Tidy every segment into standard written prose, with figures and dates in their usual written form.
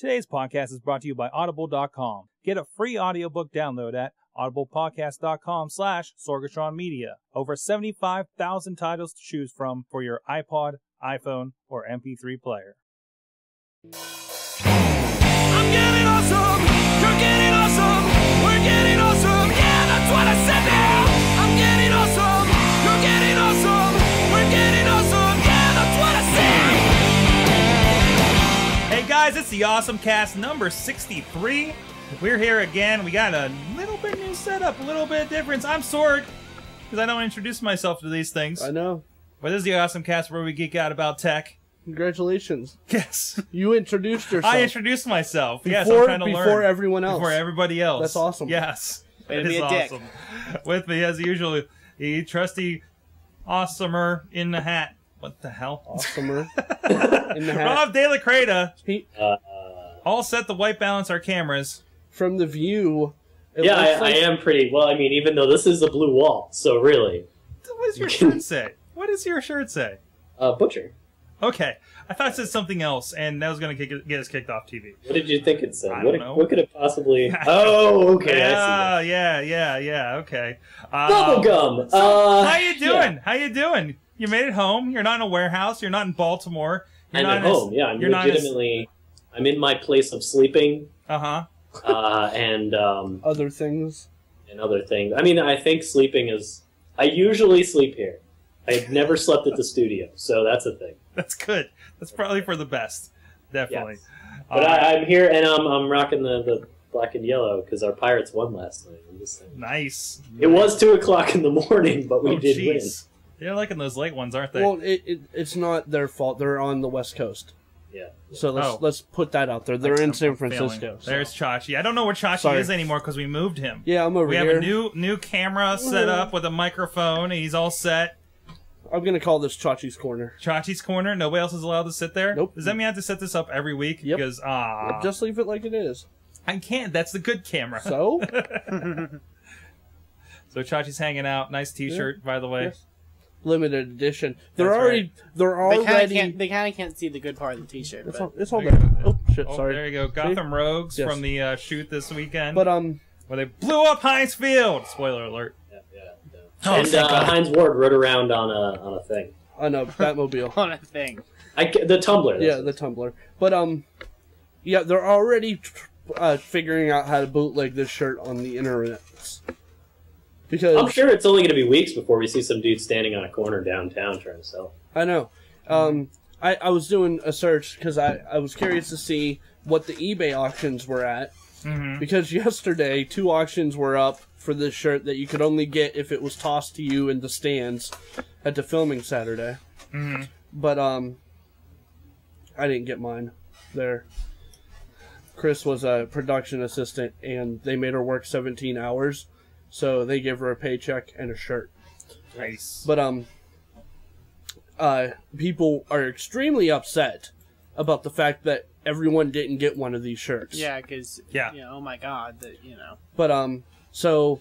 Today's podcast is brought to you by Audible.com. Get a free audiobook download at audiblepodcast.com/Sorgatron Media. Over 75,000 titles to choose from for your iPod, iPhone, or MP3 player. I'm getting awesome! You're getting awesome! We're getting awesome! Yeah, that's what I said now! I'm getting awesome! You're getting awesome! We're getting awesome! Yeah, that's what I said! Hey guys, it's the Awesome Cast number 63. We're here again. We got a little bit new setup, a little bit of difference. I'm Sorg, because I don't introduce myself to these things. I know. But this is the Awesome Cast where we geek out about tech. Congratulations. Yes. You introduced yourself. I introduced myself. Yes, I'm trying to learn. Before everyone else. Before everybody else. That's awesome. Yes. It is awesome. With me, as usual, the trusty awesomer in the hat. What the hell? Awesomer in the hat. Rob DeLaCretaz. All set to white balance our cameras. From the view, yeah, I am pretty well. I mean, even though this is a blue wall, so really. What does your shirt say? What does your shirt say? Butcher. Okay, I thought it said something else, and that was going to get us kicked off TV. What did you think it said? I don't know. What could it possibly? Oh, okay. I see that. Yeah. Okay. Bubblegum. How you doing? Yeah. How you doing? You made it home. You're not in a warehouse. You're not in Baltimore. You're I'm not at home. Yeah, I'm legitimately. I'm in my place of sleeping. Uh huh. And other things I mean, I think sleeping is I usually sleep here. I've never slept at the studio, so that's a thing. That's good. That's probably for the best. Definitely. Yes. But I'm here, and I'm rocking the black and yellow because our Pirates won last night. I'm just saying. Nice. It was 2 o'clock in the morning, but we did win. They're liking those late ones, aren't they? Well, it's not their fault. They're on the West Coast. Yeah. So let's put that out there. They're in San Francisco. So. There's Chachi. I don't know where Chachi is anymore because we moved him. Yeah, I'm over here. We have a new camera set up with a microphone. He's all set. I'm gonna call this Chachi's Corner. Chachi's Corner. Nobody else is allowed to sit there. Nope. Does that mean I have to set this up every week? Yep. Because yep, just leave it like it is. I can't. That's the good camera. So. So Chachi's hanging out. Nice T-shirt, by the way. Yes. Limited edition. They kind of can't see the good part of the T-shirt. It's all there. Oh shit! Sorry. There you go. Gotham Rogues from the shoot this weekend. But where they blew up Heinz Field. Spoiler alert. Yeah. Oh, and Hines Ward rode around on a thing. On a Batmobile. On a thing. The Tumbler. Yeah, the Tumbler. But yeah, they're already figuring out how to bootleg this shirt on the internet. Because I'm sure it's only going to be weeks before we see some dude standing on a corner downtown trying to sell. I know. I was doing a search because I was curious to see what the eBay auctions were at. Mm-hmm. Because yesterday, 2 auctions were up for this shirt that you could only get if it was tossed to you in the stands at the filming Saturday. Mm-hmm. But I didn't get mine there. Chris was a production assistant, and they made her work 17 hours. So they give her a paycheck and a shirt. Nice. But people are extremely upset about the fact that everyone didn't get one of these shirts. Yeah, because you know, oh my god, that But so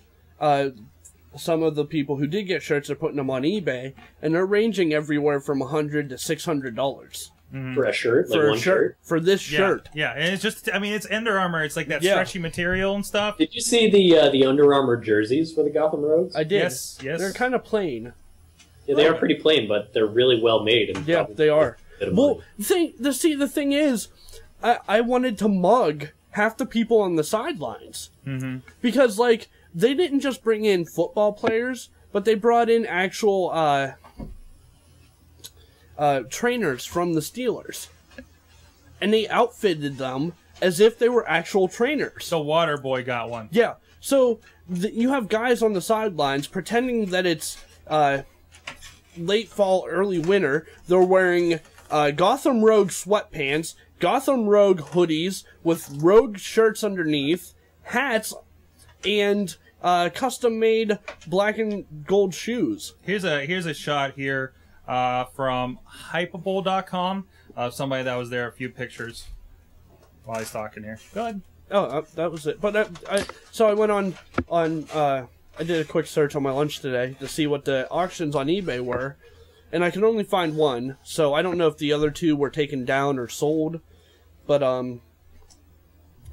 some of the people who did get shirts are putting them on eBay, and they're ranging everywhere from $100 to $600. Mm-hmm. For a shirt, like one shirt for this shirt. Yeah, and it's just—I mean, it's Under Armour. It's like that stretchy material and stuff. Did you see the Under Armour jerseys for the Gotham Rogues? I did. Yes. They're kind of plain. Yeah, they are pretty plain, but they're really well made. And yeah, they are. Well, the thing is, I wanted to mug half the people on the sidelines because like they didn't just bring in football players, but they brought in actual. Trainers from the Steelers, and they outfitted them as if they were actual trainers. The water boy got one. Yeah, so you have guys on the sidelines pretending that it's late fall, early winter. They're wearing Gotham Rogue sweatpants, Gotham Rogue hoodies with Rogue shirts underneath, hats, and custom-made black and gold shoes. Here's a shot here. From hypable.com, somebody that was there, a few pictures while he's talking here. Go ahead. Oh, that was it. But so I went on I did a quick search on my lunch today to see what the auctions on eBay were, and I could only find one, so I don't know if the other two were taken down or sold, but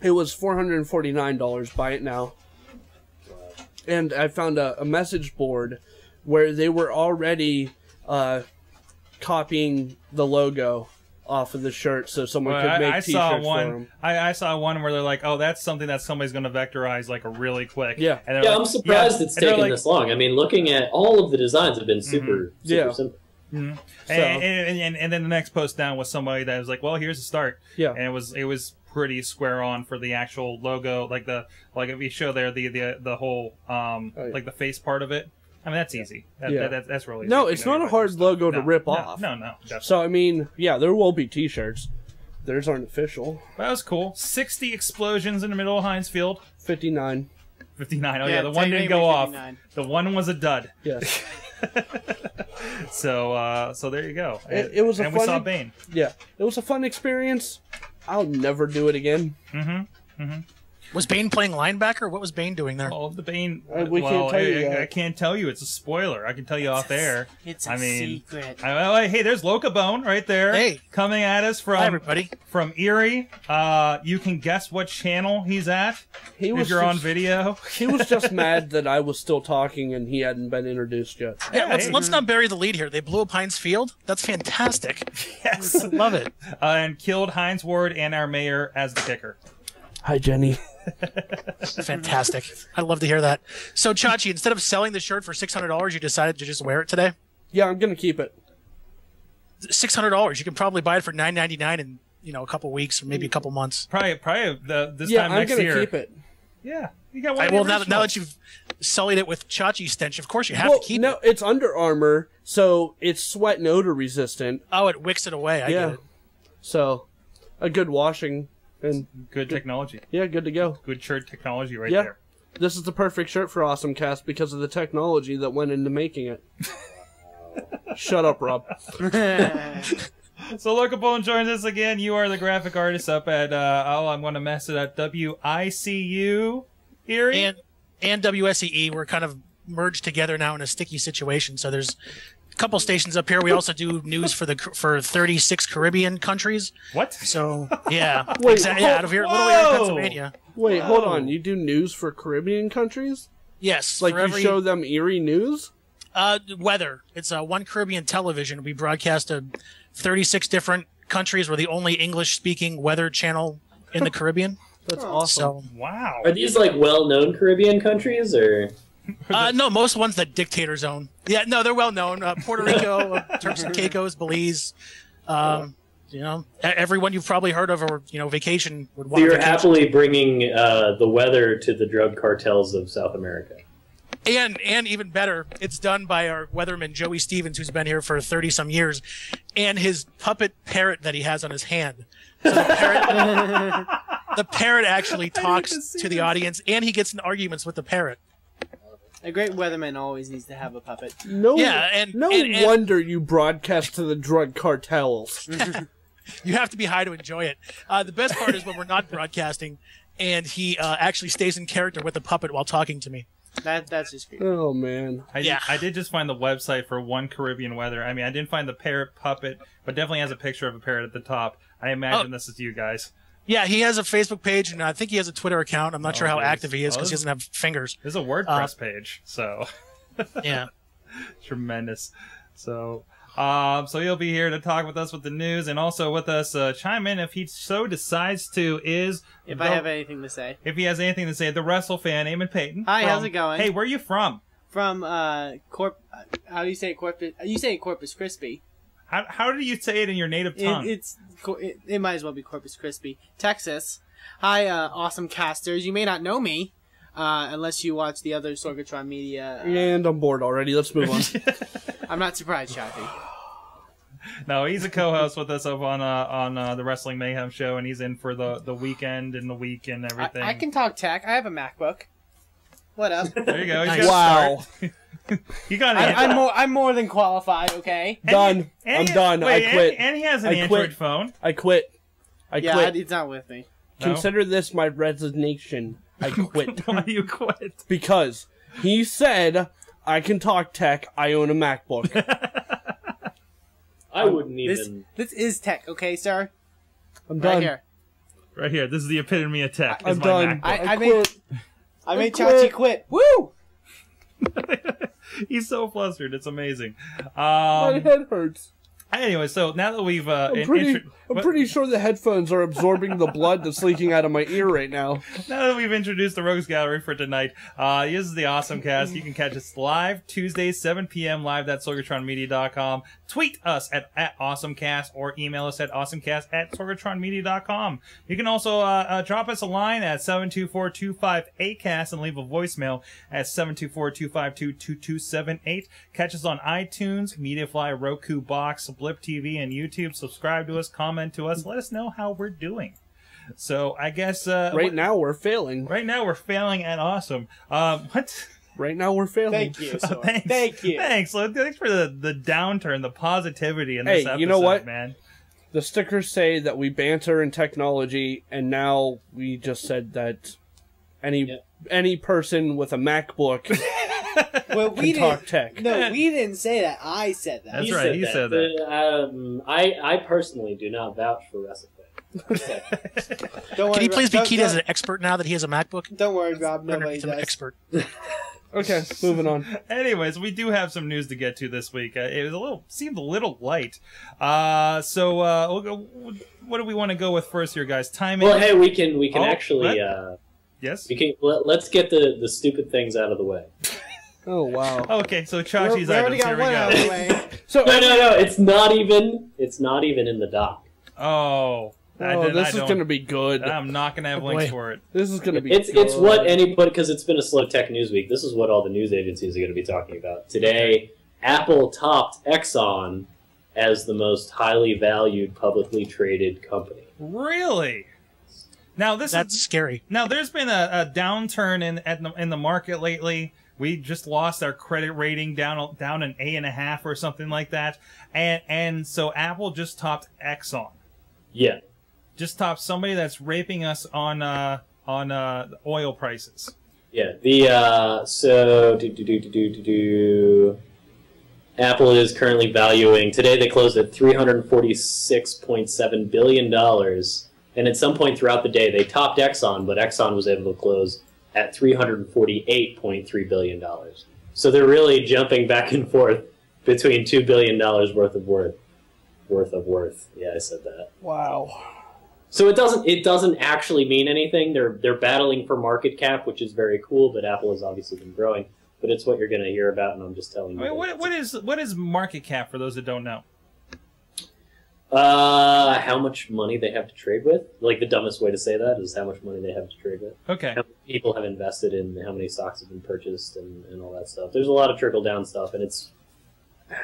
It was $449. Buy it now. And I found a message board where they were already copying the logo off of the shirt, so someone could make t-shirts for them. I saw one where they're like, "Oh, that's something that somebody's going to vectorize like really quick." Yeah, and I'm surprised it's taken this long. I mean, looking at all of the designs have been super simple. Mm-hmm. So, and then the next post down was somebody that was like, "Well, here's the start." Yeah, and it was pretty square on for the actual logo, like if you show there the whole like the face part of it. I mean, that's easy. That's really easy. No, it's not a hard logo to rip off. No. Definitely. So, I mean, yeah, there will be T-shirts. Theirs aren't official. That was cool. 60 explosions in the middle of Heinz Field. 59. 59. Oh, yeah, the one didn't go off. The one was a dud. Yes. So there you go. It was a fun... And we saw Bane. Yeah. It was a fun experience. I'll never do it again. Mm-hmm. Mm-hmm. Was Bane playing linebacker? What was Bane doing there? Oh, the Bane. I can't tell you. It's a spoiler. I can tell you off air. It's a secret. Hey, there's Locabone right there. Hey, coming at us from everybody from Erie. You can guess what channel he's at if you're on video. He was just mad that I was still talking and he hadn't been introduced yet. Yeah, let's not bury the lead here. They blew up Heinz Field. That's fantastic. Yes, love it. And killed Hines Ward and our mayor as the kicker. Hi, Jenny. Fantastic. I'd love to hear that. So, Chachi, instead of selling the shirt for $600, you decided to just wear it today? Yeah, I'm going to keep it. $600. You can probably buy it for $9.99 in, you know, a couple weeks or maybe a couple months. Probably this time next year. Yeah, I'm going to keep it. Yeah. You got one. Well, now that you've sullied it with Chachi stench, of course you have to keep it. No, it's Under Armour, so it's sweat and odor resistant. Oh, it wicks it away. I get it. So, a good washing... And good technology. Yeah, good to go. Good shirt technology right there. This is the perfect shirt for Awesome Cast because of the technology that went into making it. Shut up, Rob. So Locabone joins us again. You are the graphic artist up at I'm going to mess it up. WICU Erie and WSEE. We're kind of merged together now in a sticky situation. So there's a couple stations up here. We also do news for 36 Caribbean countries. What? So yeah, out of here, Little Erie, Pennsylvania. Wait, hold on. You do news for Caribbean countries? Yes. Like you show them Erie news? Weather. It's One Caribbean Television. We broadcast to 36 different countries. We're the only English-speaking weather channel in the Caribbean. That's awesome. So, wow. Are these like well-known Caribbean countries or? No, most ones that dictators own. Yeah, no, they're well known. Puerto Rico, Turks and Caicos, Belize. You know, everyone you've probably heard of, or you know, vacation would want. So you're happily bringing the weather to the drug cartels of South America. And even better, it's done by our weatherman Joey Stevens, who's been here for 30-some years, and his puppet parrot that he has on his hand. So the parrot, the parrot actually talks to the audience, and he gets in arguments with the parrot. A great weatherman always needs to have a puppet. No wonder you broadcast to the drug cartels. You have to be high to enjoy it. The best part is when we're not broadcasting, and he actually stays in character with the puppet while talking to me. That's just great. Oh man, I did just find the website for One Caribbean Weather. I mean, I didn't find the parrot puppet, but definitely has a picture of a parrot at the top. I imagine this is you guys. Yeah, he has a Facebook page, and I think he has a Twitter account. I'm not sure how active he is because he doesn't have fingers. There's a WordPress page, so yeah, tremendous. So, so he'll be here to talk with us with the news, and also with us chime in if he so decides to. If I have anything to say, if he has anything to say, the Wrestle fan, Eamon Payton. Hi, how's it going? Hey, where are you from? From how do you say Corpus? You say Corpus Christi. How do you say it in your native tongue? It might as well be Corpus Christi, Texas. Hi, awesome casters. You may not know me unless you watch the other Sorgatron Media. And I'm bored already. Let's move on. I'm not surprised, Chachi. No, he's a co-host with us up on the Wrestling Mayhem Show, and he's in for the weekend and the week and everything. I can talk tech. I have a MacBook. What up? There you go. Nice. Wow. You got it. I'm more than qualified. Okay. Done. I'm done. Wait, I quit. And he has an Android phone. I quit. It's not with me. Consider this my resignation. I quit. Why do you quit? Because he said I can talk tech. I own a MacBook. I wouldn't even. This is tech, okay, sir. I'm done. Right here. Right here. This is the epitome of tech. I'm done. I made Chachi quit. Woo! He's so flustered. It's amazing. My head hurts. Anyway, so now that we've... I'm pretty sure the headphones are absorbing the blood that's leaking out of my ear right now. Now that we've introduced the Rogues Gallery for tonight, this is the Awesome Cast. You can catch us live Tuesdays, 7 p.m. live at sorgatronmedia.com. Tweet us at AwesomeCast or email us at awesomecast@sorgatronmedia.com. You can also drop us a line at 724-25-ACAST and leave a voicemail at 724-252-2278. Catch us on iTunes, MediaFly, Roku, Box, Blip TV, and YouTube. Subscribe to us, comment to us, let us know how we're doing. So I guess right now we're failing. Right now we're failing at awesome. What? Right now we're failing. Thank you. So thanks for the downturn, the positivity in this episode, you know what, man. The stickers say that we banter in technology, and now we just said that any person with a MacBook. Well, we didn't talk tech. No, we didn't say that. I said that. That's right. He said that. I personally do not vouch for Wrestling. Okay. Can he please be keyed as an expert now that he has a MacBook? Don't worry, Rob. Nobody does. An expert. Okay, moving on. Anyways, we do have some news to get to this week. It was seemed a little light. What do we want to go with first here, guys? Timing. Well, hey, let's get the stupid things out of the way. Oh wow. Okay, so Chachi's items. Here we go. So no, it's not even in the dock. Oh. This is going to be good. I'm not going to have links for it. This is going to be good. It's what because it's been a slow tech news week. This is what all the news agencies are going to be talking about. Today, Apple topped Exxon as the most highly valued publicly traded company. Really? Now that's scary. Now there's been a downturn in the market lately. We just lost our credit rating down an A.5 or something like that. And so Apple just topped Exxon. Yeah. Just top somebody that's raping us on oil prices. Yeah, Apple is currently valuing today. They closed at $346.7 billion, and at some point throughout the day they topped Exxon, but Exxon was able to close at $348.3 billion. So they're really jumping back and forth between $2 billion worth of worth. Yeah, I said that. Wow. So it doesn't actually mean anything. They're battling for market cap, which is very cool. But Apple has obviously been growing. But it's what you're going to hear about, and I'm just telling you. I mean, what is market cap for those that don't know? How much money they have to trade with? Like the dumbest way to say that is how much money they have to trade with. Okay. How many people have invested in, how many stocks have been purchased, and all that stuff. There's a lot of trickle down stuff, and it's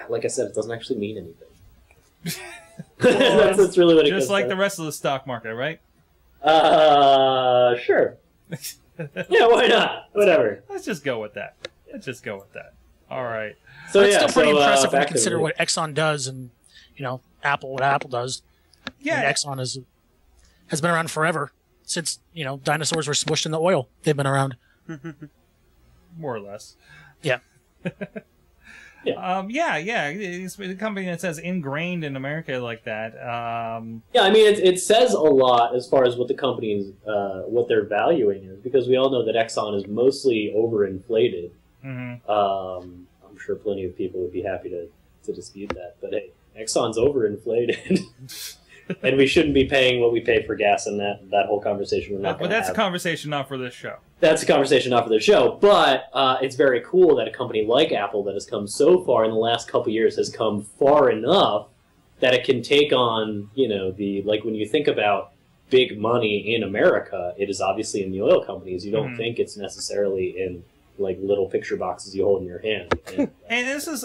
like I said, it doesn't actually mean anything. That's really what it is. Just like the rest of the stock market, right? Sure. Yeah, why not? Whatever. Let's just go with that. All right. So it's still pretty impressive when you consider what Exxon does, and you know, Apple what Apple does. Yeah. And Exxon has been around forever since, you know, dinosaurs were smushed in the oil. They've been around. More or less. Yeah. Yeah. It's a company that says ingrained in America like that. Yeah, I mean, it says a lot as far as what the company's, what they're valuing is, because we all know that Exxon is mostly overinflated. Mm-hmm. I'm sure plenty of people would be happy to dispute that, but hey, Exxon's overinflated. And we shouldn't be paying what we pay for gas, and that whole conversation we're not going to have. But that's a conversation not for this show. That's a conversation not for this show. But it's very cool that a company like Apple that has come so far in the last couple of years has come far enough that it can take on, you know, like when you think about big money in America, it is obviously in the oil companies. You don't think it's necessarily in like little picture boxes you hold in your hand. And this is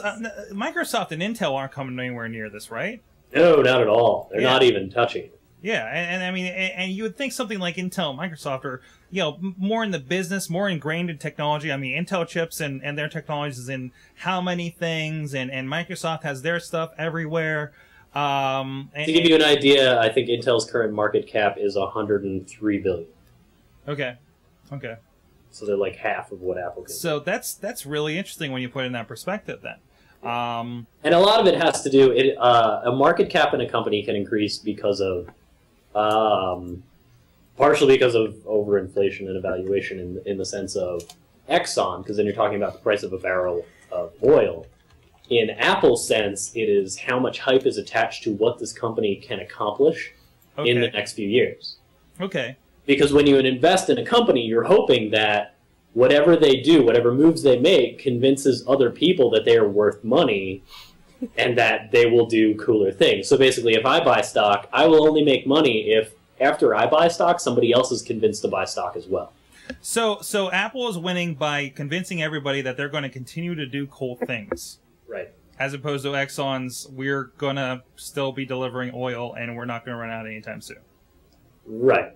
Microsoft and Intel aren't coming anywhere near this, right? No, not at all. They're not even touching it. Yeah, and I mean, and you would think something like Intel, Microsoft are, you know, more in the business, more ingrained in technology. I mean, Intel chips and their technologies is in how many things, and Microsoft has their stuff everywhere. To give you an idea, I think Intel's current market cap is $103 billion. Okay, okay. So they're like half of what Apple can do. So that's really interesting when you put it in that perspective then. And a lot of it has to do a market cap in a company can increase because of partially because of overinflation and evaluation in the sense of Exxon, because then you're talking about the price of a barrel of oil. In Apple's sense, it is how much hype is attached to what this company can accomplish in the next few years. Okay. Because when you invest in a company, you're hoping that whatever they do, whatever moves they make, convinces other people that they are worth money and that they will do cooler things. So basically, if I buy stock, I will only make money if after I buy stock, somebody else is convinced to buy stock as well. So Apple is winning by convincing everybody that they're going to continue to do cool things. Right. As opposed to Exxon's, we're going to still be delivering oil and we're not going to run out anytime soon. Right.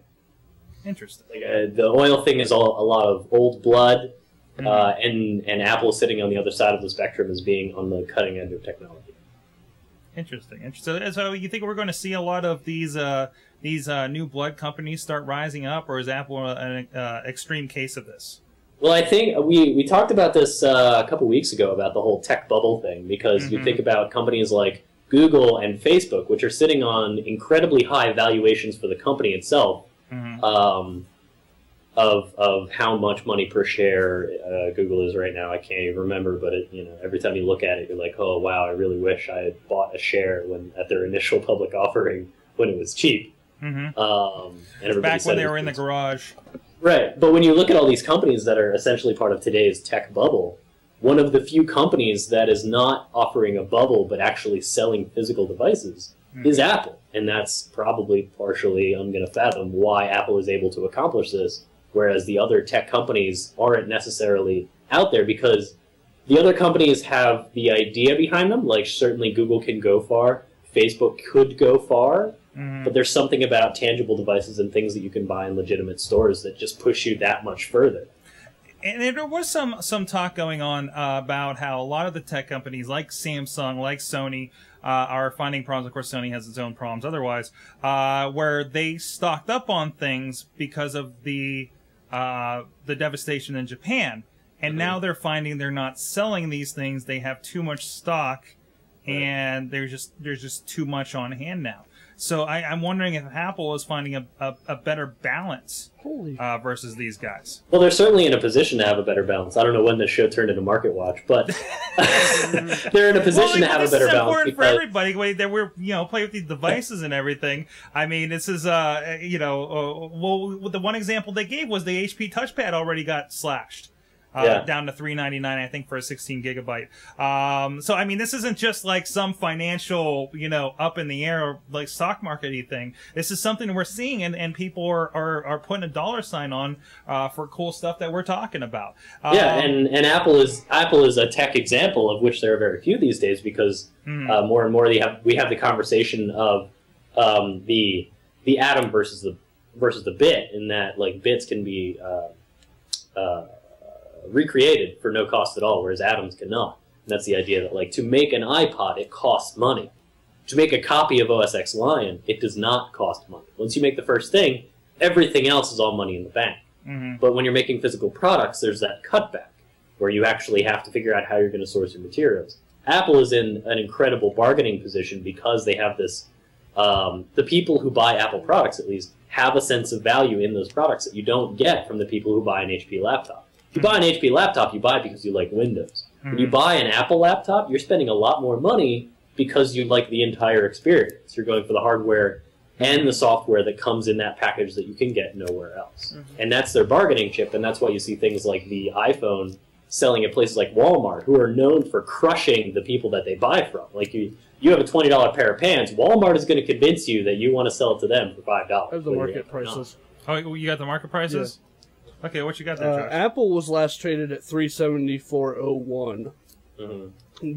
Interesting. Like, the oil thing is all, a lot of old blood, and Apple sitting on the other side of the spectrum as being on the cutting edge of technology. Interesting. Interesting. So you think we're going to see a lot of these new blood companies start rising up, or is Apple an extreme case of this? Well, I think we talked about this a couple weeks ago about the whole tech bubble thing, because you think about companies like Google and Facebook, which are sitting on incredibly high valuations for the company itself, of how much money per share Google is right now. I can't even remember, but it, you know, every time you look at it, you're like, oh wow, I really wish I had bought a share when at their initial public offering when it was cheap. And back when they were in the garage. Right, but when you look at all these companies that are essentially part of today's tech bubble, one of the few companies that is not offering a bubble but actually selling physical devices is Apple. And that's probably partially, I'm going to fathom, why Apple is able to accomplish this, whereas the other tech companies aren't necessarily out there, because the other companies have the idea behind them. Like, certainly Google can go far, Facebook could go far, but there's something about tangible devices and things that you can buy in legitimate stores that just push you that much further. And there was some talk going on about how a lot of the tech companies, like Samsung, like Sony, are finding problems. Of course, Sony has its own problems otherwise, where they stocked up on things because of the devastation in Japan. And now they're finding they're not selling these things. They have too much stock, and there's just too much on hand now. So I'm wondering if Apple is finding a better balance versus these guys. Well, they're certainly in a position to have a better balance. I don't know when this show turned into Market Watch, but they're in a position to have a better balance. Well, this is important for everybody. We're, you know, playing with these devices and everything. I mean, this is, you know, well, the one example they gave was the HP touchpad already got slashed. Down to $399, I think, for a 16 gigabyte. So I mean, this isn't just like some financial, you know, up in the air like stock market-y thing. This is something we're seeing, and people are putting a dollar sign on for cool stuff that we're talking about. And Apple is a tech example, of which there are very few these days, because more and more we have the conversation of the atom versus the bit, in that like bits can be recreated for no cost at all, whereas atoms cannot. And that's the idea that, like, to make an iPod, it costs money. To make a copy of OS X Lion, it does not cost money. Once you make the first thing, everything else is all money in the bank. But when you're making physical products, there's that cutback, where you actually have to figure out how you're going to source your materials. Apple is in an incredible bargaining position, because they have this, the people who buy Apple products, at least, have a sense of value in those products that you don't get from the people who buy an HP laptop. If you buy an HP laptop, you buy it because you like Windows. When you buy an Apple laptop, you're spending a lot more money because you like the entire experience. You're going for the hardware and the software that comes in that package that you can get nowhere else. And that's their bargaining chip, and that's why you see things like the iPhone selling at places like Walmart, who are known for crushing the people that they buy from. Like, you have a $20 pair of pants, Walmart is going to convince you that you want to sell it to them for $5. Those are the market prices. Oh, you got the market prices? Yeah. Okay, what you got there, Josh? Apple was last traded at $374.01.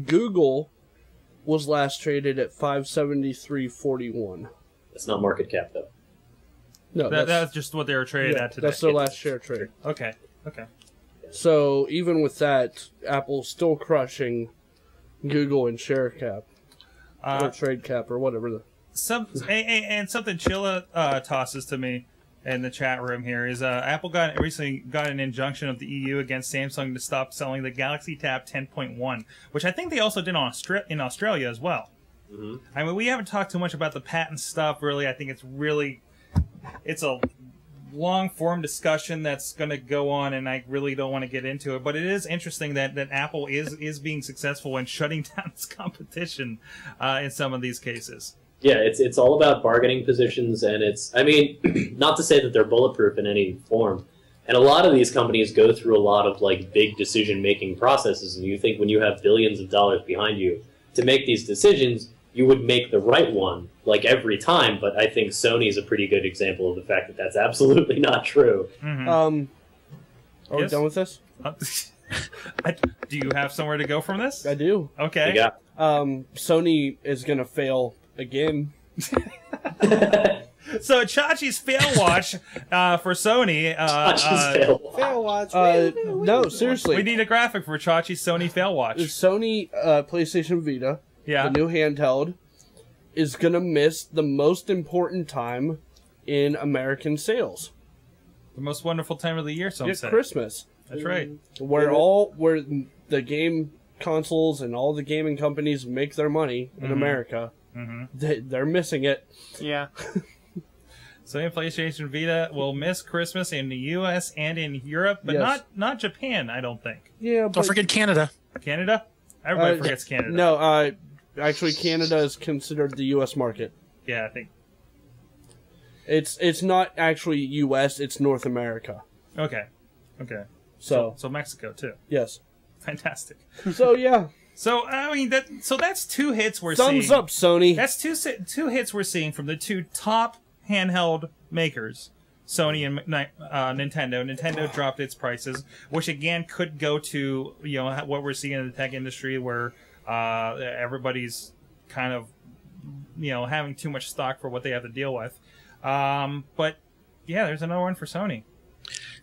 Google was last traded at $573.41. That's not market cap, though. No, that's just what they were traded at today. That's their last share trade. Okay, okay. So even with that, Apple's still crushing Google in share cap, or trade cap, or whatever. And something Chilla tosses to me in the chat room here is Apple recently got an injunction of the EU against Samsung to stop selling the Galaxy Tab 10.1, which I think they also did in Australia as well. I mean, we haven't talked too much about the patent stuff, really. I think it's a long-form discussion that's going to go on, and I really don't want to get into it. But it is interesting that, Apple is being successful in shutting down its competition in some of these cases. Yeah, it's all about bargaining positions, and it's, I mean, not to say that they're bulletproof in any form. And a lot of these companies go through a lot of like big decision-making processes, and you think when you have billions of dollars behind you to make these decisions, you would make the right one like every time. But I think Sony is a pretty good example of the fact that that's absolutely not true. Mm-hmm. Are we done with this? Do you have somewhere to go from this? I do. Okay. Yeah. Sony is gonna fail again. So Chachi's fail watch for Sony. Chachi's fail watch. No, seriously. We need a graphic for Chachi's Sony fail watch. Sony PlayStation Vita, the new handheld, is going to miss the most important time in American sales. The most wonderful time of the year, some say. Christmas. That's right. Where where the game consoles and all the gaming companies make their money in America. Mm-hmm. They're missing it. Yeah. Sony PlayStation Vita will miss Christmas in the U.S. and in Europe, but not Japan, I don't think. Yeah, but don't forget Canada. Canada? Everybody forgets Canada. No, actually, Canada is considered the U.S. market. Yeah, I think it's not actually U.S. It's North America. Okay, okay. So Mexico too. Yes. Fantastic. So yeah. So I mean that. So that's two hits we're seeing. Thumbs up, Sony. That's two hits we're seeing from the two top handheld makers, Sony and Nintendo. Nintendo dropped its prices, which again could go to what we're seeing in the tech industry, where everybody's kind of having too much stock for what they have to deal with. But yeah, there's another one for Sony.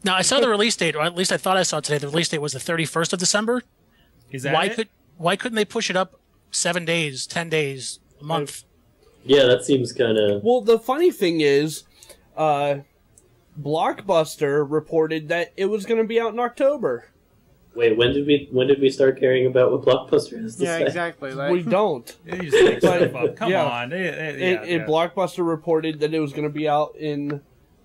Now I saw the release date, or at least I thought I saw today. The release date was the 31st of December. Is that why couldn't they push it up 7 days, 10 days, a month? Yeah, that seems kind of... Well, the funny thing is, Blockbuster reported that it was going to be out in October. Wait, when did we start caring about what Blockbuster has to say? Yeah, exactly. Like, we don't. You just make stuff up. Come on. Blockbuster reported that it was going to be out in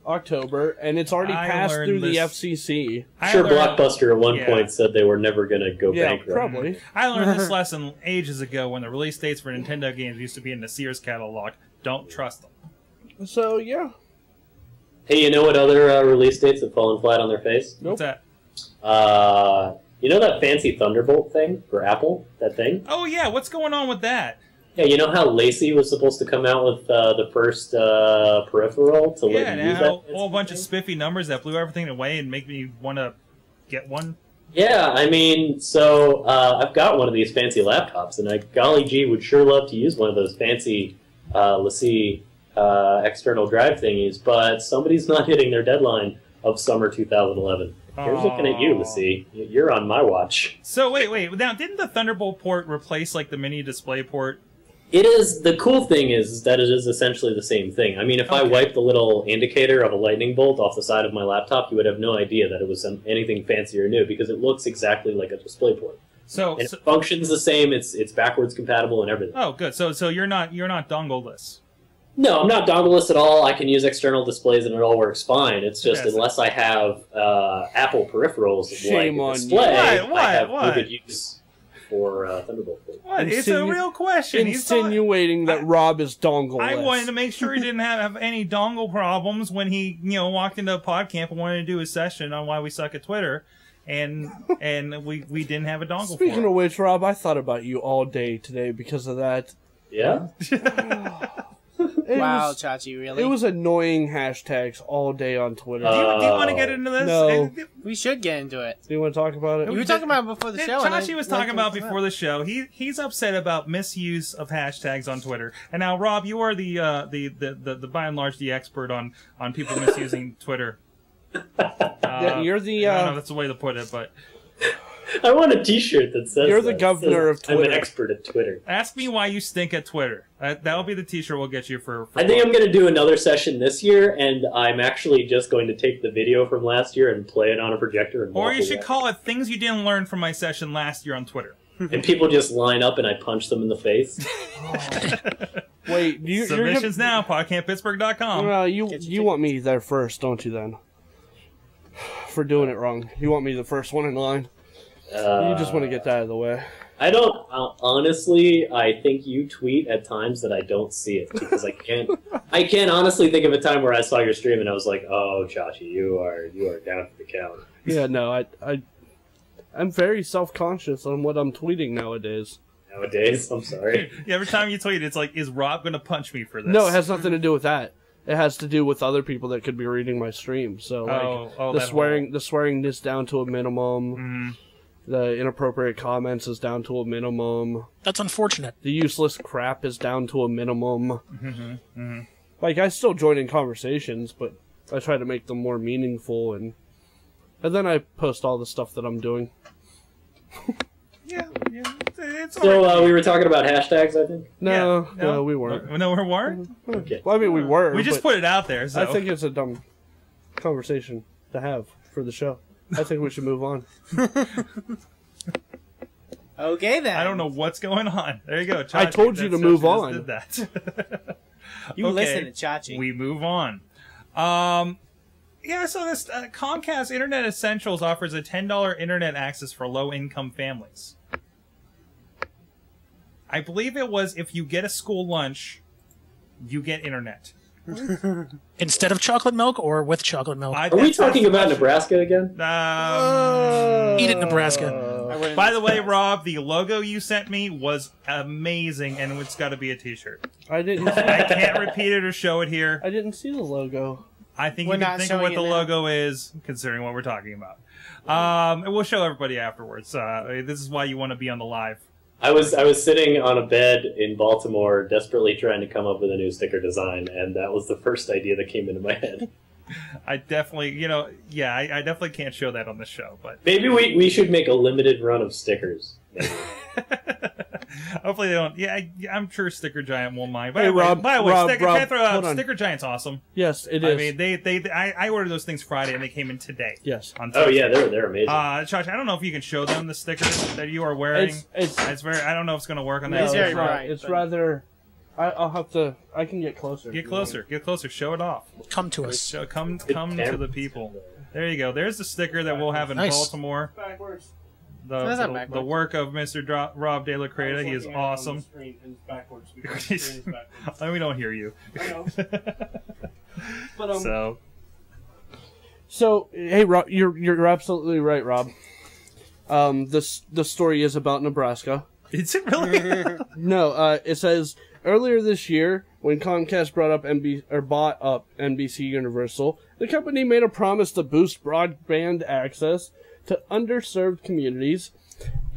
October, and it's already passed through the FCC. I'm sure Blockbuster at one point said they were never going to go bankrupt. Probably. I learned this lesson ages ago when the release dates for Nintendo games used to be in the Sears catalog. Don't trust them. So, yeah. Hey, you know what other release dates have fallen flat on their face? Nope. What's that? You know that fancy Thunderbolt thing for Apple? That thing? Oh, yeah. What's going on with that? Yeah, you know how Lacey was supposed to come out with the first peripheral to let you use that? Yeah, a whole bunch of spiffy numbers that blew everything away and make me want to get one. Yeah, I mean, so I've got one of these fancy laptops, and I, golly gee, would sure love to use one of those fancy Lacey external drive thingies, but somebody's not hitting their deadline of summer 2011. Here's looking at you, Lacey. You're on my watch. So wait. Now, didn't the Thunderbolt port replace like the mini display port? It is. The cool thing is that it is essentially the same thing. I mean, if I wiped the little indicator of a lightning bolt off the side of my laptop, you would have no idea that it was anything fancy or new, because it looks exactly like a DisplayPort. So it functions the same. It's backwards compatible and everything. Oh, good. So you're not dongle-less. No, I'm not dongle-less at all. I can use external displays and it all works fine. It's just unless I have Apple peripherals like display, I have limited use for Thunderbolt. What? It's a real question. Insinuating that Rob is dongle-less. I wanted to make sure he didn't have any dongle problems when he, walked into a pod camp and wanted to do a session on why we suck at Twitter, and we didn't have a dongle. Speaking of which, Rob, I thought about you all day today because of that. Yeah. Wow, Chachi, really? It was annoying hashtags all day on Twitter. Do you want to get into this? No. We should get into it. Do you want to talk about it? We were talking about it before the show. Chachi was talking about before the show. He's upset about misuse of hashtags on Twitter. And now, Rob, you are the by and large the expert on people misusing Twitter. Yeah, you're the. I don't know if that's the way to put it, but. I want a T-shirt that says "You're the governor of Twitter. I'm an expert at Twitter. Ask me why you stink at Twitter." That'll be the T-shirt we'll get you for I think I'm going to do another session this year, and I'm actually just going to take the video from last year and play it on a projector. And or you should call it "Things You Didn't Learn from My Session Last Year on Twitter." And people just line up, and I punch them in the face. Wait, submissions now, PodCampPittsburgh.com. Well, you want me there first, don't you? Then for doing it wrong, you want me the first one in line. You just want to get that out of the way. I don't. Honestly, I think you tweet at times that I don't see it because I can't. I can't honestly think of a time where I saw your stream and I was like, "Oh, Chachi, you are down for the count." Yeah, no, I'm very self-conscious on what I'm tweeting nowadays. Nowadays, I'm sorry. Yeah, every time you tweet, it's like, "Is Rob gonna punch me for this?" No, it has nothing to do with that. It has to do with other people that could be reading my stream. So, like, the swearing is down to a minimum. Mm-hmm. The inappropriate comments is down to a minimum. That's unfortunate. The useless crap is down to a minimum. Mm-hmm, mm-hmm. Like, I still join in conversations, but I try to make them more meaningful, and then I post all the stuff that I'm doing. Yeah, it's so right. We were talking about hashtags, I think? No, yeah, no, we weren't. No, we weren't? Okay. Well, I mean, we were. We just put it out there, so. I think it's a dumb conversation to have for the show. I think we should move on. Okay, then. I don't know what's going on. There you go, Chachi. I told you to move on. Did that. You listen to Chachi. We move on. Yeah, so this Comcast Internet Essentials offers a $10 internet access for low-income families. I believe it was if you get a school lunch, you get internet. Instead of chocolate milk or with chocolate milk? Are we talking about Nebraska again? Eat it, Nebraska. By the way, Rob, the logo you sent me was amazing, and it's got to be a t-shirt. I didn't. I can't repeat it or show it here. I didn't see the logo. I think you can think of what the logo is, considering what we're talking about. And we'll show everybody afterwards. This is why you want to be on the live. I was sitting on a bed in Baltimore, desperately trying to come up with a new sticker design, and that was the first idea that came into my head. I definitely, you know, yeah, I definitely can't show that on the show, but maybe we should make a limited run of stickers. Hopefully they don't. Yeah, I'm sure Sticker Giant won't mind. Hey, Rob, by the way, Sticker Giant's awesome. Yes, it is. I mean, I ordered those things Friday, and they came in today. Yes. Oh yeah, they're amazing. Chachi, I don't know if you can show them the stickers that you are wearing. It's very. I don't know if it's going to work on that. No, I'll have to. I can get closer. Get closer. Get closer. Show it off. Come to us. Come to the people. There you go. There's the sticker that we'll have in Baltimore. Backwards. The work of Mr. Rob DeLaCretaz. He is awesome. We don't hear you. I know. But, so hey, Rob, you're absolutely right, Rob. The story is about Nebraska. Is it really? No. It says earlier this year, when Comcast bought up NBC Universal, the company made a promise to boost broadband access to underserved communities,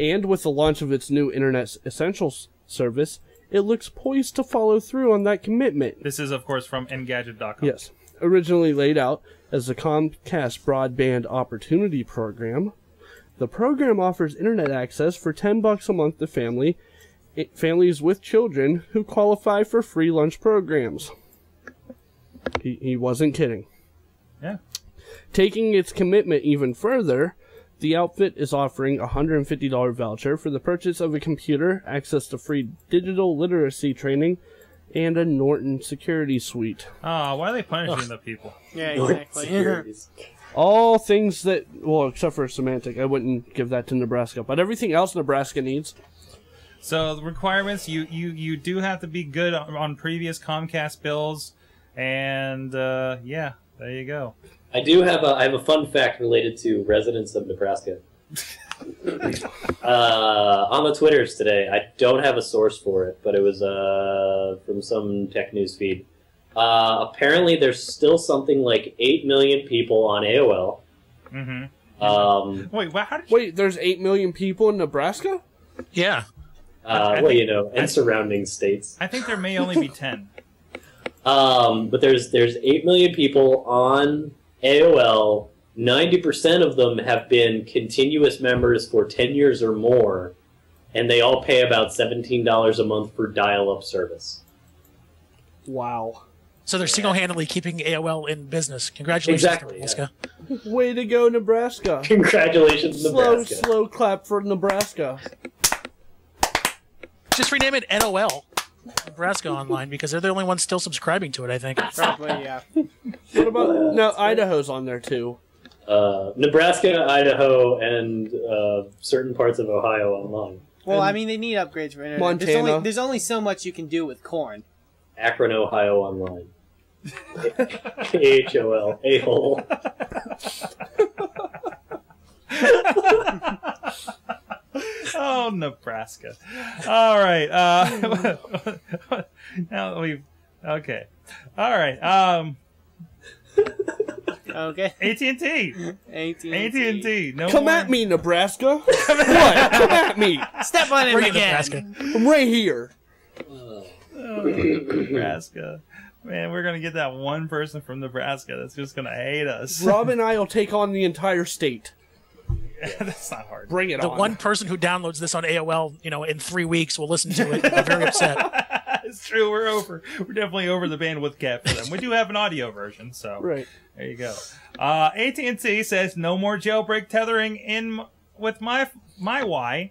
and with the launch of its new Internet Essentials service, it looks poised to follow through on that commitment. This is, of course, from Engadget.com. Yes. Originally laid out as the Comcast Broadband Opportunity Program, the program offers internet access for $10 a month to families with children who qualify for free lunch programs. He wasn't kidding. Yeah. Taking its commitment even further, the outfit is offering a $150 voucher for the purchase of a computer, access to free digital literacy training, and a Norton security suite. Ah, why are they punishing the people? Yeah, exactly. All things that, well, except for semantic, I wouldn't give that to Nebraska, but everything else Nebraska needs. So the requirements, you do have to be good on previous Comcast bills, and yeah, there you go. I have a fun fact related to residents of Nebraska. On the Twitters today, I don't have a source for it, but it was from some tech news feed. Apparently, there's still something like 8 million people on AOL. Mm-hmm. Wait, there's 8 million people in Nebraska? Yeah. And surrounding states. I think there may only be 10. But there's 8 million people on AOL, 90% of them have been continuous members for 10 years or more, and they all pay about $17 a month for dial-up service. Wow. So they're single-handedly keeping AOL in business. Congratulations, Nebraska. Yeah. Way to go, Nebraska. Congratulations, Nebraska. Slow clap for Nebraska. Just rename it NOL. Nebraska Online because they're the only ones still subscribing to it, I think. Probably, yeah. What about no? Idaho's on there too. Nebraska, Idaho, and certain parts of Ohio online. Well, and I mean, they need upgrades for internet. Montana. There's only so much you can do with corn. Akron, Ohio online. AHOL. A-hole. Oh, Nebraska. All right. Now we've... Okay. All right. Okay. AT&T. No Come more. At me, Nebraska. What? Come at me. Step on him again. I'm right here. Nebraska. Man, we're going to get that one person from Nebraska that's just going to hate us. Rob and I will take on the entire state. That's not hard. Bring it on. The one person who downloads this on AOL, you know, in 3 weeks will listen to it and be very upset. It's true. We're over. We're definitely over the bandwidth cap for them. We do have an audio version, so right. There you go. AT&T says no more jailbreak tethering in with my Y.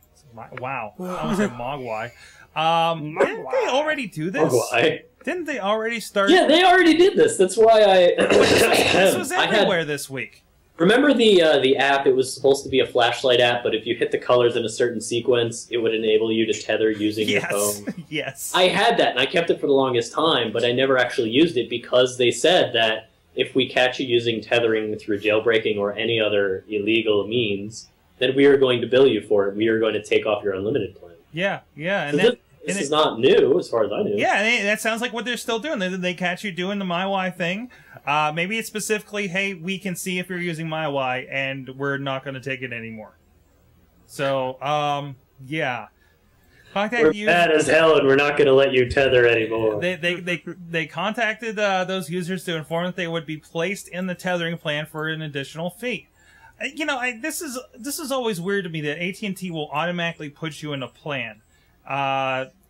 Wow. I almost said Mogwai. Didn't they already do this? Mogwai. Didn't they already start? Yeah, they already did this. That's why this was everywhere this week. Remember the app? It was supposed to be a flashlight app, but if you hit the colors in a certain sequence, it would enable you to tether using your phone. Yes. I had that, and I kept it for the longest time, but I never actually used it because they said that if we catch you using tethering through jailbreaking or any other illegal means, then we are going to bill you for it. We are going to take off your unlimited plan. Yeah, yeah. And so this is not new, as far as I know. Yeah, that sounds like what they're still doing. They catch you doing the MyY thing. Maybe it's specifically, hey, we can see if you're using MyY, and we're not going to take it anymore. So, yeah. We're bad as hell, and we're not going to let you tether anymore. They contacted those users to inform that they would be placed in the tethering plan for an additional fee. You know, this is always weird to me that AT&T will automatically put you in a plan.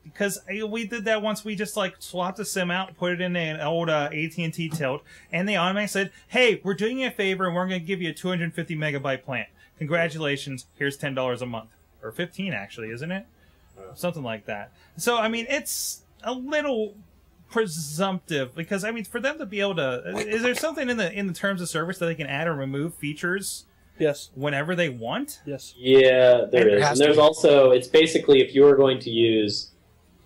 Because we did that once. We just like swapped the SIM out, put it in an old AT&T Tilt, and they automatically said, "Hey, we're doing you a favor, and we're going to give you a 250 megabyte plan. Congratulations! Here's $10 a month, or 15 actually, isn't it? Something like that." So I mean, it's a little presumptive because I mean, for them to be able to—is there something in the terms of service that they can add or remove features? Yes. Whenever they want. Yes. Yeah, there is, and there's also it's basically if you are going to use.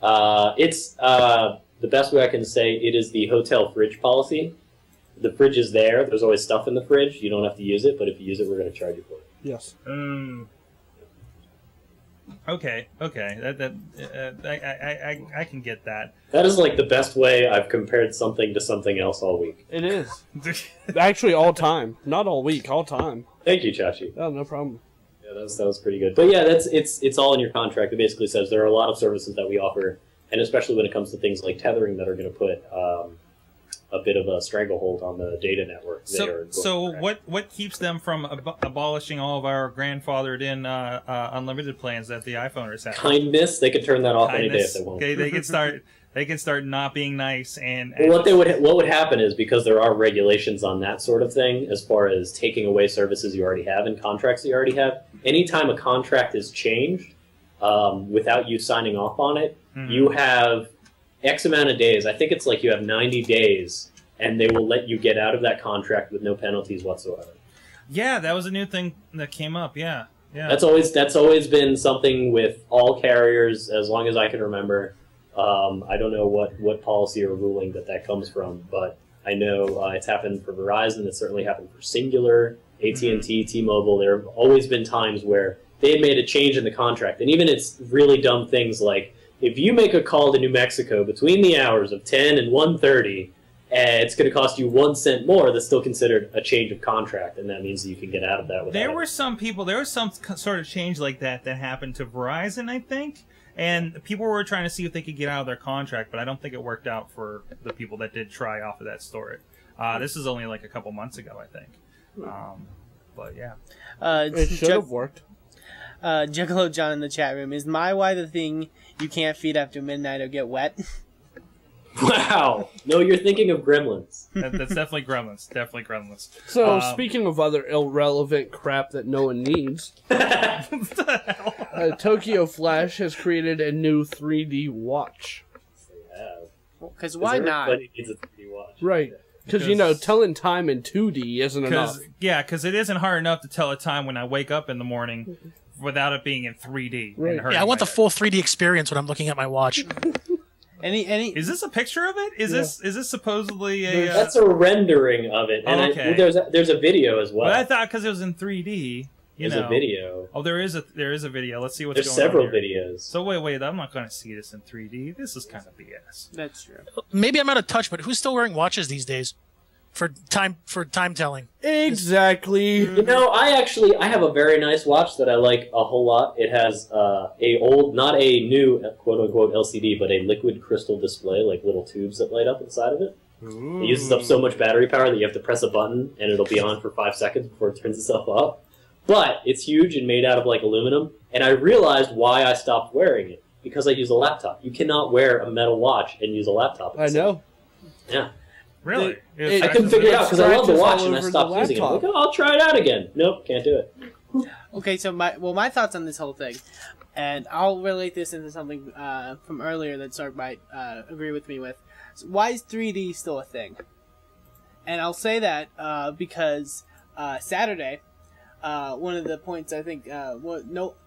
It's the best way I can say it is the hotel fridge policy. The fridge is there. There's always stuff in the fridge. You don't have to use it, but if you use it, we're going to charge you for it. Yes. Okay. Okay. I can get that. That is like the best way I've compared something to something else all week. It is actually all time, not all week, all time. Thank you, Chachi. Oh, no problem. That was pretty good. But yeah, it's all in your contract. It basically says there are a lot of services that we offer, and especially when it comes to things like tethering that are going to put a bit of a stranglehold on the data network. So what keeps them from abolishing all of our grandfathered-in unlimited plans that the iPhoners have? Kindness. They could turn that off any day if they want. Okay, they can start. They can start not being nice and. Well, what would happen is because there are regulations on that sort of thing as far as taking away services you already have and contracts you already have. Anytime a contract is changed without you signing off on it, you have X amount of days. I think it's like you have 90 days, and they will let you get out of that contract with no penalties whatsoever. Yeah, that was a new thing that came up. Yeah, yeah. That's always been something with all carriers as long as I can remember. I don't know what policy or ruling that comes from, but I know it's happened for Verizon. It certainly happened for Singular, AT&T, T-Mobile. There have always been times where they made a change in the contract, and even it's really dumb things like if you make a call to New Mexico between the hours of 10 and 1:30, it's going to cost you 1 cent more. That's still considered a change of contract, and that means that you can get out of that. There was some sort of change like that that happened to Verizon, I think. And people were trying to see if they could get out of their contract, but I don't think it worked out for the people that did try off of that story. This is only like a couple months ago, I think. But yeah. It should have worked. Juggalo John in the chat room. Is MyY the thing you can't feed after midnight or get wet? Wow. No, you're thinking of Gremlins. That's definitely Gremlins. Definitely Gremlins. So, speaking of other irrelevant crap that no one needs, Tokyo Flash has created a new 3D watch. Because why not? Needs a 3D watch. Right. Because, you know, telling time in 2D isn't enough. Yeah, because it isn't hard enough to tell a time when I wake up in the morning without it being in 3D. Right. Yeah, I want the full 3D experience when I'm looking at my watch. Is this a picture of it? Is this supposedly a... That's a rendering of it. And okay. There's a video as well. But I thought because it was in 3D... There's a video. Oh, there is a video. Let's see what's going on. There's several videos. So wait, I'm not going to see this in 3D. This is kind of BS. That's true. Maybe I'm out of touch, but who's still wearing watches these days for time telling? Exactly. You know, I have a very nice watch that I like a whole lot. It has a old, not a new quote unquote LCD, but a liquid crystal display, like little tubes that light up inside of it. Ooh. It uses up so much battery power that you have to press a button and it'll be on for 5 seconds before it turns itself off. But it's huge and made out of, like, aluminum, and I realized why I stopped wearing it, because I use a laptop. You cannot wear a metal watch and use a laptop. I know. Yeah. Really? I couldn't figure it out, because I love the watch, and I stopped using it. Like, oh, I'll try it out again. Nope, can't do it. Okay, so my thoughts on this whole thing, and I'll relate this into something from earlier that Sorg might agree with me with. So why is 3D still a thing? And I'll say that because Saturday... one of the points I think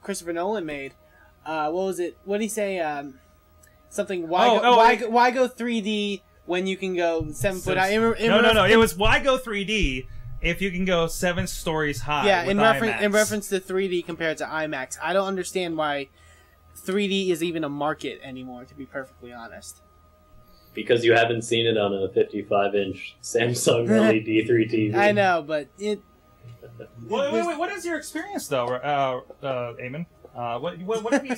Christopher Nolan made, what was it? What did he say? Something. Why go 3D when you can go 7 foot? No. It was why go 3D if you can go 7 stories high. Yeah, in reference to 3D compared to IMAX, I don't understand why 3D is even a market anymore. To be perfectly honest. Because you haven't seen it on a 55-inch Samsung LED 3D. I know, but it. Wait, what is your experience though, Eamon? What have you?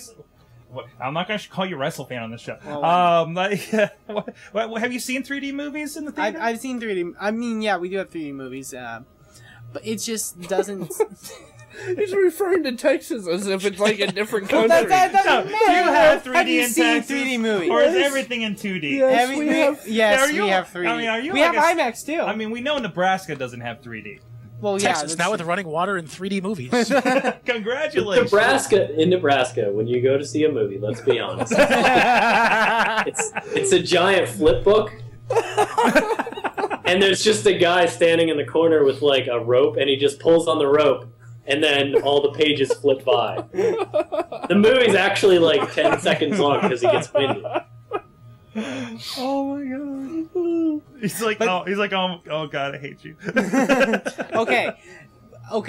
I'm not going to call you a wrestle fan on this show. Well, what have you seen 3D movies in the theater? I've seen 3D. I mean, yeah, we do have 3D movies, but it just doesn't. He's referring to Texas as if it's like a different country. No, have you seen 3D movies? Or is everything in 2D? Yes, we have 3D. I mean, we have IMAX too. I mean, we know Nebraska doesn't have 3D. Well, Texas now with running water and 3D movies. Congratulations. In Nebraska, when you go to see a movie, let's be honest, it's a giant flip book, and there's just a guy standing in the corner with like a rope, and he just pulls on the rope, and then all the pages flip by. The movie's actually like 10 seconds long because he gets winded. Oh my god! He's like, oh god, I hate you. okay.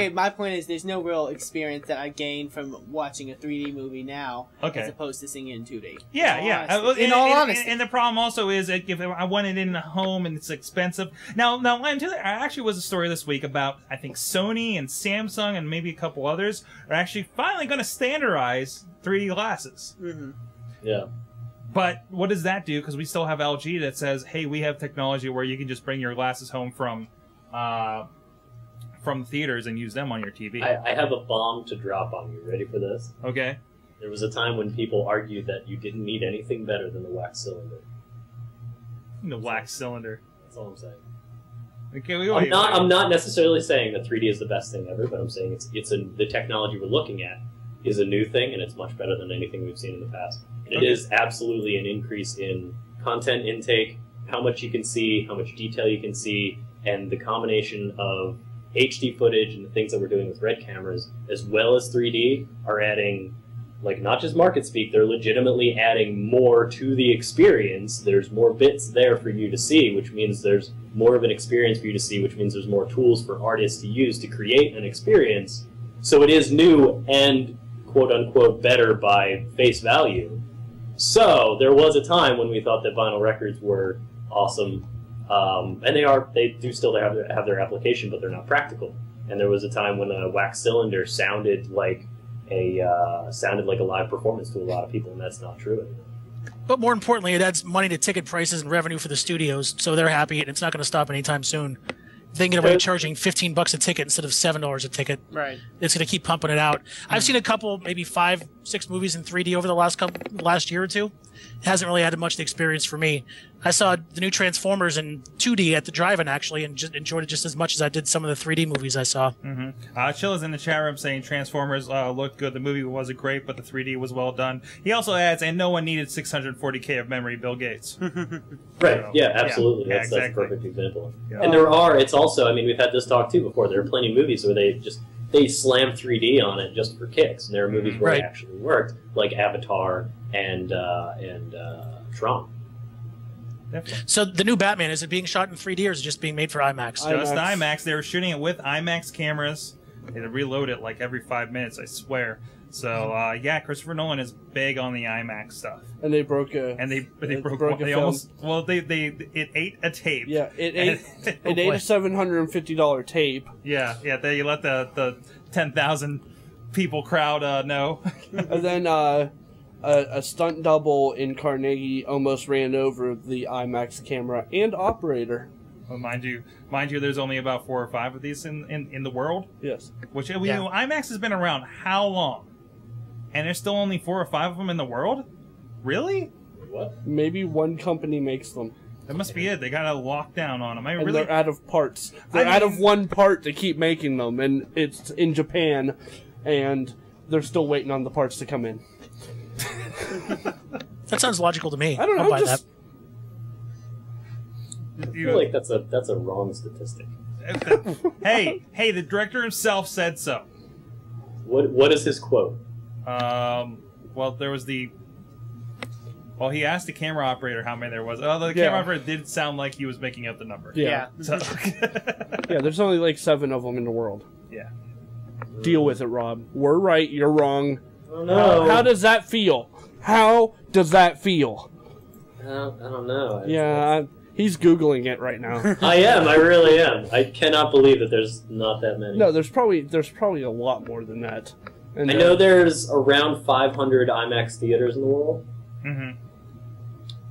My point is, there's no real experience that I gain from watching a 3D movie now, as opposed to seeing it in 2D. In all honesty. And the problem also is, if I want it in the home and it's expensive. Now, I actually was a story this week about I think Sony and Samsung and maybe a couple others are actually finally going to standardize 3D glasses. Mm-hmm. Yeah. But what does that do? Because we still have LG that says, "Hey, we have technology where you can just bring your glasses home from theaters and use them on your TV." I have a bomb to drop on you. Ready for this? Okay. There was a time when people argued that you didn't need anything better than the wax cylinder. The wax cylinder. That's all I'm saying. Okay, I'm not necessarily saying that 3D is the best thing ever, but I'm saying the technology we're looking at is a new thing, and it's much better than anything we've seen in the past. It is absolutely an increase in content intake, how much you can see, how much detail you can see, and the combination of HD footage and the things that we're doing with RED cameras, as well as 3D, are adding, like, not just market speak, they're legitimately adding more to the experience. There's more bits there for you to see, which means there's more of an experience for you to see, which means there's more tools for artists to use to create an experience. So it is new and, quote-unquote, better by face value. So there was a time when we thought that vinyl records were awesome, and they do still have their application, but they're not practical. And there was a time when a wax cylinder sounded like a live performance to a lot of people, and that's not true anymore. But more importantly, it adds money to ticket prices and revenue for the studios, so they're happy, and it's not going to stop anytime soon. thinking about charging $15 a ticket instead of $7 a ticket. Right. It's going to keep pumping it out. I've seen a couple, maybe 5, 6 movies in 3D over the last year or two. It hasn't really added much to the experience for me. I saw the new Transformers in 2D at the drive-in, actually, and enjoyed it just as much as I did some of the 3D movies I saw. Chilla's in the chat room saying Transformers looked good. The movie wasn't great, but the 3D was well done. He also adds, and no one needed 640K of memory, Bill Gates. Right, so, yeah, absolutely. Yeah, that's a perfect example. Yeah. And there are, it's also, I mean, we've had this talk, too, before. There are plenty of movies where they just... they slammed 3D on it just for kicks. And there are movies where it actually worked, like Avatar and Tron. Definitely. So the new Batman, is it being shot in 3D or is it just being made for IMAX? Just IMAX. They were shooting it with IMAX cameras. They had to reload it like every 5 minutes, I swear. So yeah, Christopher Nolan is big on the IMAX stuff. And they broke a it ate a tape. Yeah, it ate a $750 tape. Yeah, yeah. They let the 10,000 people crowd know. And then a stunt double in Carnegie almost ran over the IMAX camera and operator. Well, mind you, there's only about 4 or 5 of these in the world. Yes. Which we know IMAX has been around how long? And there's still only 4 or 5 of them in the world? Really? What? Maybe one company makes them. That must be it. They got a lockdown on them. And they're out of parts. They're out of one part to keep making them, and it's in Japan, and they're still waiting on the parts to come in. That sounds logical to me. I don't know. I'll buy that. I feel like that's a wrong statistic. hey, the director himself said so. What is his quote? Well, there was the... Well, he asked the camera operator how many there was. Although the camera operator did sound like he was making up the number. Yeah. Yeah. So. Yeah, there's only like 7 of them in the world. Yeah. Deal with it, Rob. We're right, you're wrong. Oh, no. How does that feel? How does that feel? I don't know. Yeah, he's Googling it right now. I am. I really am. I cannot believe that there's not that many. No, there's probably a lot more than that. And I know there's around 500 IMAX theaters in the world. Mm-hmm.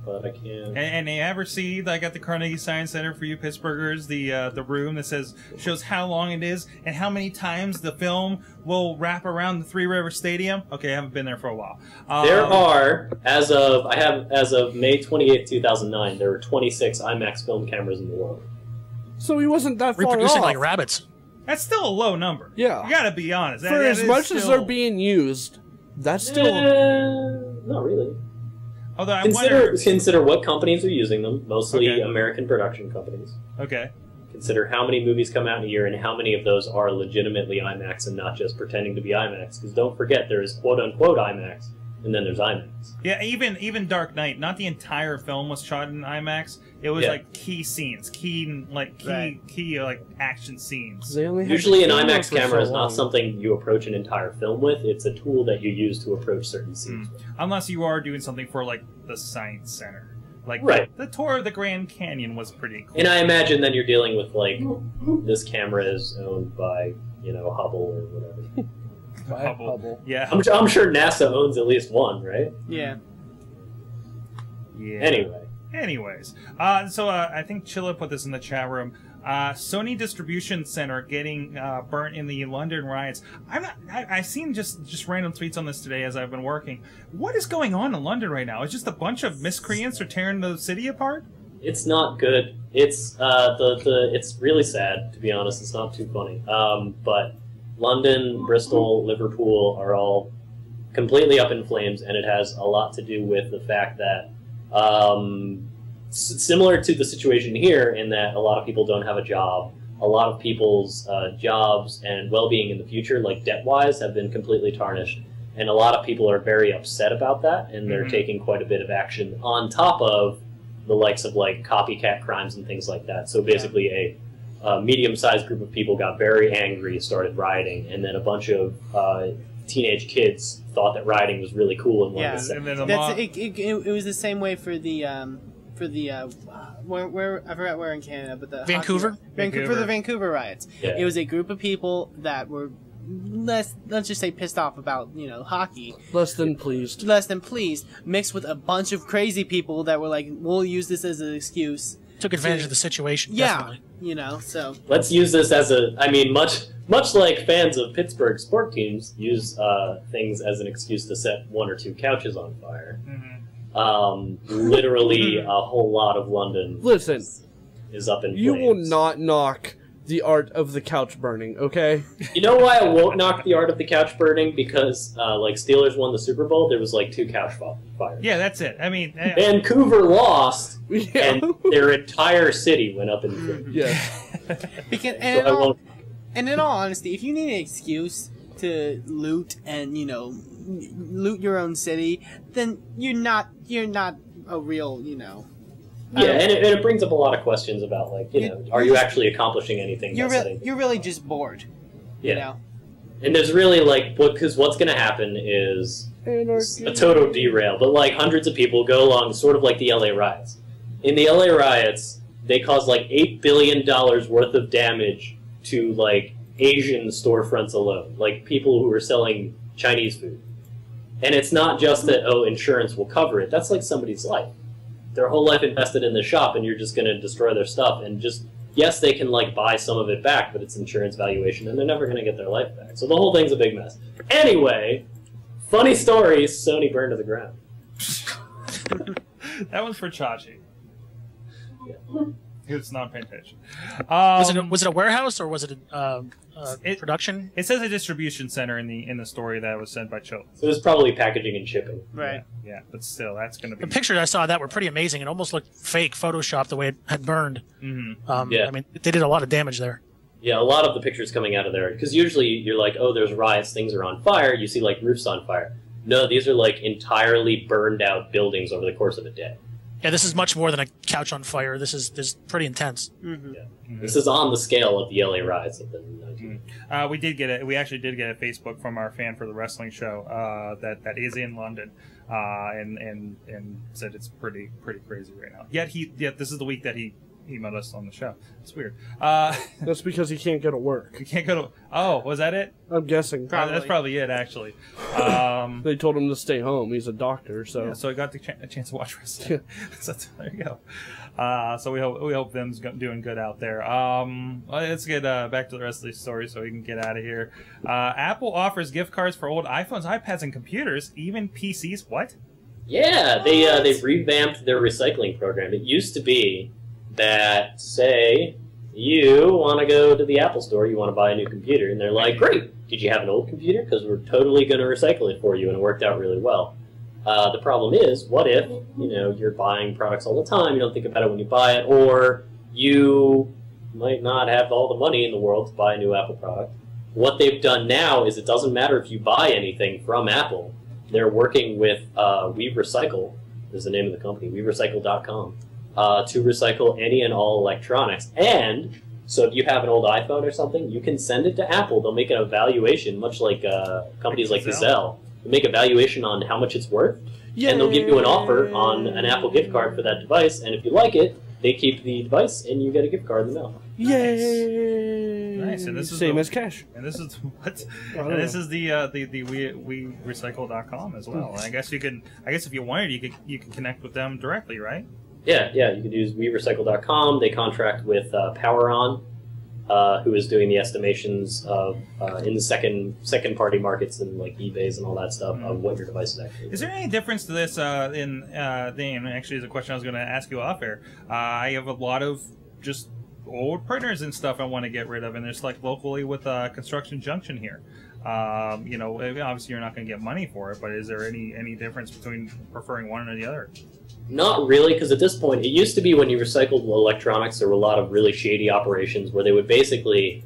But I can't. And they ever see, like at the Carnegie Science Center for you Pittsburghers, the room that shows how long it is and how many times the film will wrap around the Three River Stadium? Okay, I haven't been there for a while. There are, as of May 28, 2009, there were 26 IMAX film cameras in the world. So he wasn't that far off. Reproducing like rabbits. That's still a low number. Yeah. You gotta be honest. For as much as they're being used, that's still... not really. Although I wonder... Consider what companies are using them, mostly American production companies. Okay. Consider how many movies come out in a year and how many of those are legitimately IMAX and not just pretending to be IMAX. Because don't forget, there is quote-unquote IMAX, and then there's IMAX. Yeah, even Dark Knight, not the entire film was shot in IMAX. It was like key scenes, key action scenes. Usually an IMAX camera is not something you approach an entire film with. It's a tool that you use to approach certain scenes. Mm. Unless you are doing something for like the Science Center. Like the tour of the Grand Canyon was pretty cool. And I imagine then you're dealing with like this camera is owned by, you know, Hubble or whatever. Hubble. Yeah. I'm sure NASA owns at least one, right? Yeah. Yeah. Anyways, so I think Chilla put this in the chat room. Sony distribution center getting burnt in the London riots. I've seen just random tweets on this today as I've been working. What is going on in London right now? It's just a bunch of miscreants are tearing the city apart. It's not good. It's it's really sad, to be honest. It's not too funny. But London, Bristol, Liverpool are all completely up in flames, and it has a lot to do with the fact that. Similar to the situation here in that a lot of people don't have a job. A lot of people's jobs and well-being in the future, like debt-wise, have been completely tarnished. And a lot of people are very upset about that, and they're taking quite a bit of action on top of the likes of like copycat crimes and things like that. So basically a medium-sized group of people got very angry, started rioting, and then a bunch of teenage kids thought that rioting was really cool and wanted to it was the same way for the I forgot where in Canada, but the Vancouver for the Vancouver riots. Yeah. It was a group of people that were let's just say pissed off about, you know, hockey. Less than pleased, mixed with a bunch of crazy people that were like, we'll use this as an excuse took advantage of the situation. Yeah, definitely. You know, so let's use this as a. I mean, much like fans of Pittsburgh sport teams use things as an excuse to set one or two couches on fire. Mm-hmm. Literally, a whole lot of London. Listen, is up in flames. You will not knock the art of the couch burning, okay? You know why I won't knock the art of the couch burning? Because, like, Steelers won the Super Bowl, there was, like, 2 couch fires. Yeah, that's it. I mean... Vancouver lost, yeah. And their entire city went up in flames. Yeah. Because, and in all honesty, if you need an excuse to loot and, you know, loot your own city, then you're not a real, you know... Yeah, and it brings up a lot of questions about, like, you know, are you actually accomplishing anything? You're really just bored. Yeah. You know? And there's really, like, because what's going to happen is a total derail, but, like, hundreds of people go along, sort of like the LA riots. In the LA riots, they caused, like, $8 billion worth of damage to, like, Asian storefronts alone, like, people who were selling Chinese food. And it's not just that, oh, insurance will cover it. That's, like, somebody's life. Their whole life invested in the shop, and you're just going to destroy their stuff. And just, yes, they can, like, buy some of it back, but it's insurance valuation, and they're never going to get their life back. So the whole thing's a big mess. Anyway, funny story, Sony burned to the ground. That one's for Chachi. Yeah. Who's not paying attention. Was it a warehouse, or was it a production? It says a distribution center in the story that was sent by Chill. So it was probably packaging and shipping. Right. Yeah, yeah, but still, that's going to be... The pictures I saw that were pretty amazing. It almost looked fake, Photoshopped the way it had burned. Mm-hmm. Yeah. I mean, they did a lot of damage there. Yeah, a lot of the pictures coming out of there. Because usually you're like, oh, there's riots, things are on fire. You see, like, roofs on fire. No, these are, like, entirely burned out buildings over the course of a day. Yeah, this is much more than a couch on fire. This is pretty intense. Mm-hmm. Yeah. Mm-hmm. This is on the scale of the LA riots of the 19th. We actually did get a Facebook from our fan for the wrestling show that is in London, and said it's pretty crazy right now. Yet this is the week that he met us on the show. It's weird. That's because he can't go to work. He can't go to. Oh, was that it? I'm guessing. Probably. That's probably it, actually. They told him to stay home. He's a doctor, so yeah, so I got a chance to watch wrestling. So there you go. So we hope them's doing good out there. Let's get back to the rest of the story so we can get out of here. Apple offers gift cards for old iPhones, iPads, and computers, even PCs. What? Yeah, they revamped their recycling program. It used to be that, say, you want to go to the Apple store, you want to buy a new computer, and they're like, great, did you have an old computer? Because we're totally going to recycle it for you, and it worked out really well. The problem is, what if, you know, you're buying products all the time, you don't think about it when you buy it, or you might not have all the money in the world to buy a new Apple product. What they've done now is it doesn't matter if you buy anything from Apple. They're working with We Recycle, is the name of the company, WeRecycle.com. To recycle any and all electronics. And so if you have an old iPhone or something, you can send it to Apple. They'll make an evaluation, much like companies like Gazelle. They'll make a valuation on how much it's worth, and they'll give you an offer on an Apple gift card for that device. And if you like it, they keep the device, and you get a gift card in the mail. Yay! Nice. And this is same as cash. And this is what? And this is the WeRecycle.com as well. And I guess you can. I guess if you wanted, you could connect with them directly, right? Yeah, you can use WeRecycle.com. They contract with PowerOn, who is doing the estimations of in the second party markets and like eBay's and all that stuff of what your device is actually. Is there any difference to this in actually is a question I was going to ask you off air. I have a lot of just old printers and stuff I want to get rid of, and there's like locally with Construction Junction here. You know, obviously you're not going to get money for it, but is there any difference between preferring one or the other? Not really, because at this point, it used to be when you recycled electronics, there were a lot of really shady operations where they would basically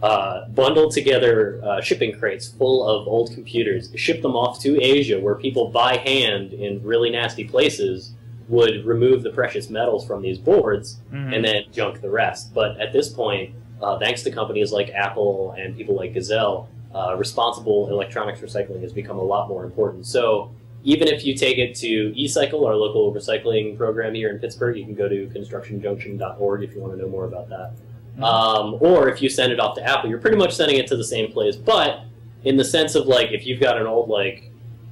bundle together shipping crates full of old computers, ship them off to Asia, where people by hand in really nasty places would remove the precious metals from these boards and then junk the rest. But at this point, thanks to companies like Apple and people like Gazelle, responsible electronics recycling has become a lot more important. So even if you take it to eCycle, our local recycling program here in Pittsburgh, you can go to constructionjunction.org if you want to know more about that. Or if you send it off to Apple, you're pretty much sending it to the same place. But in the sense of, like, if you've got an old, like,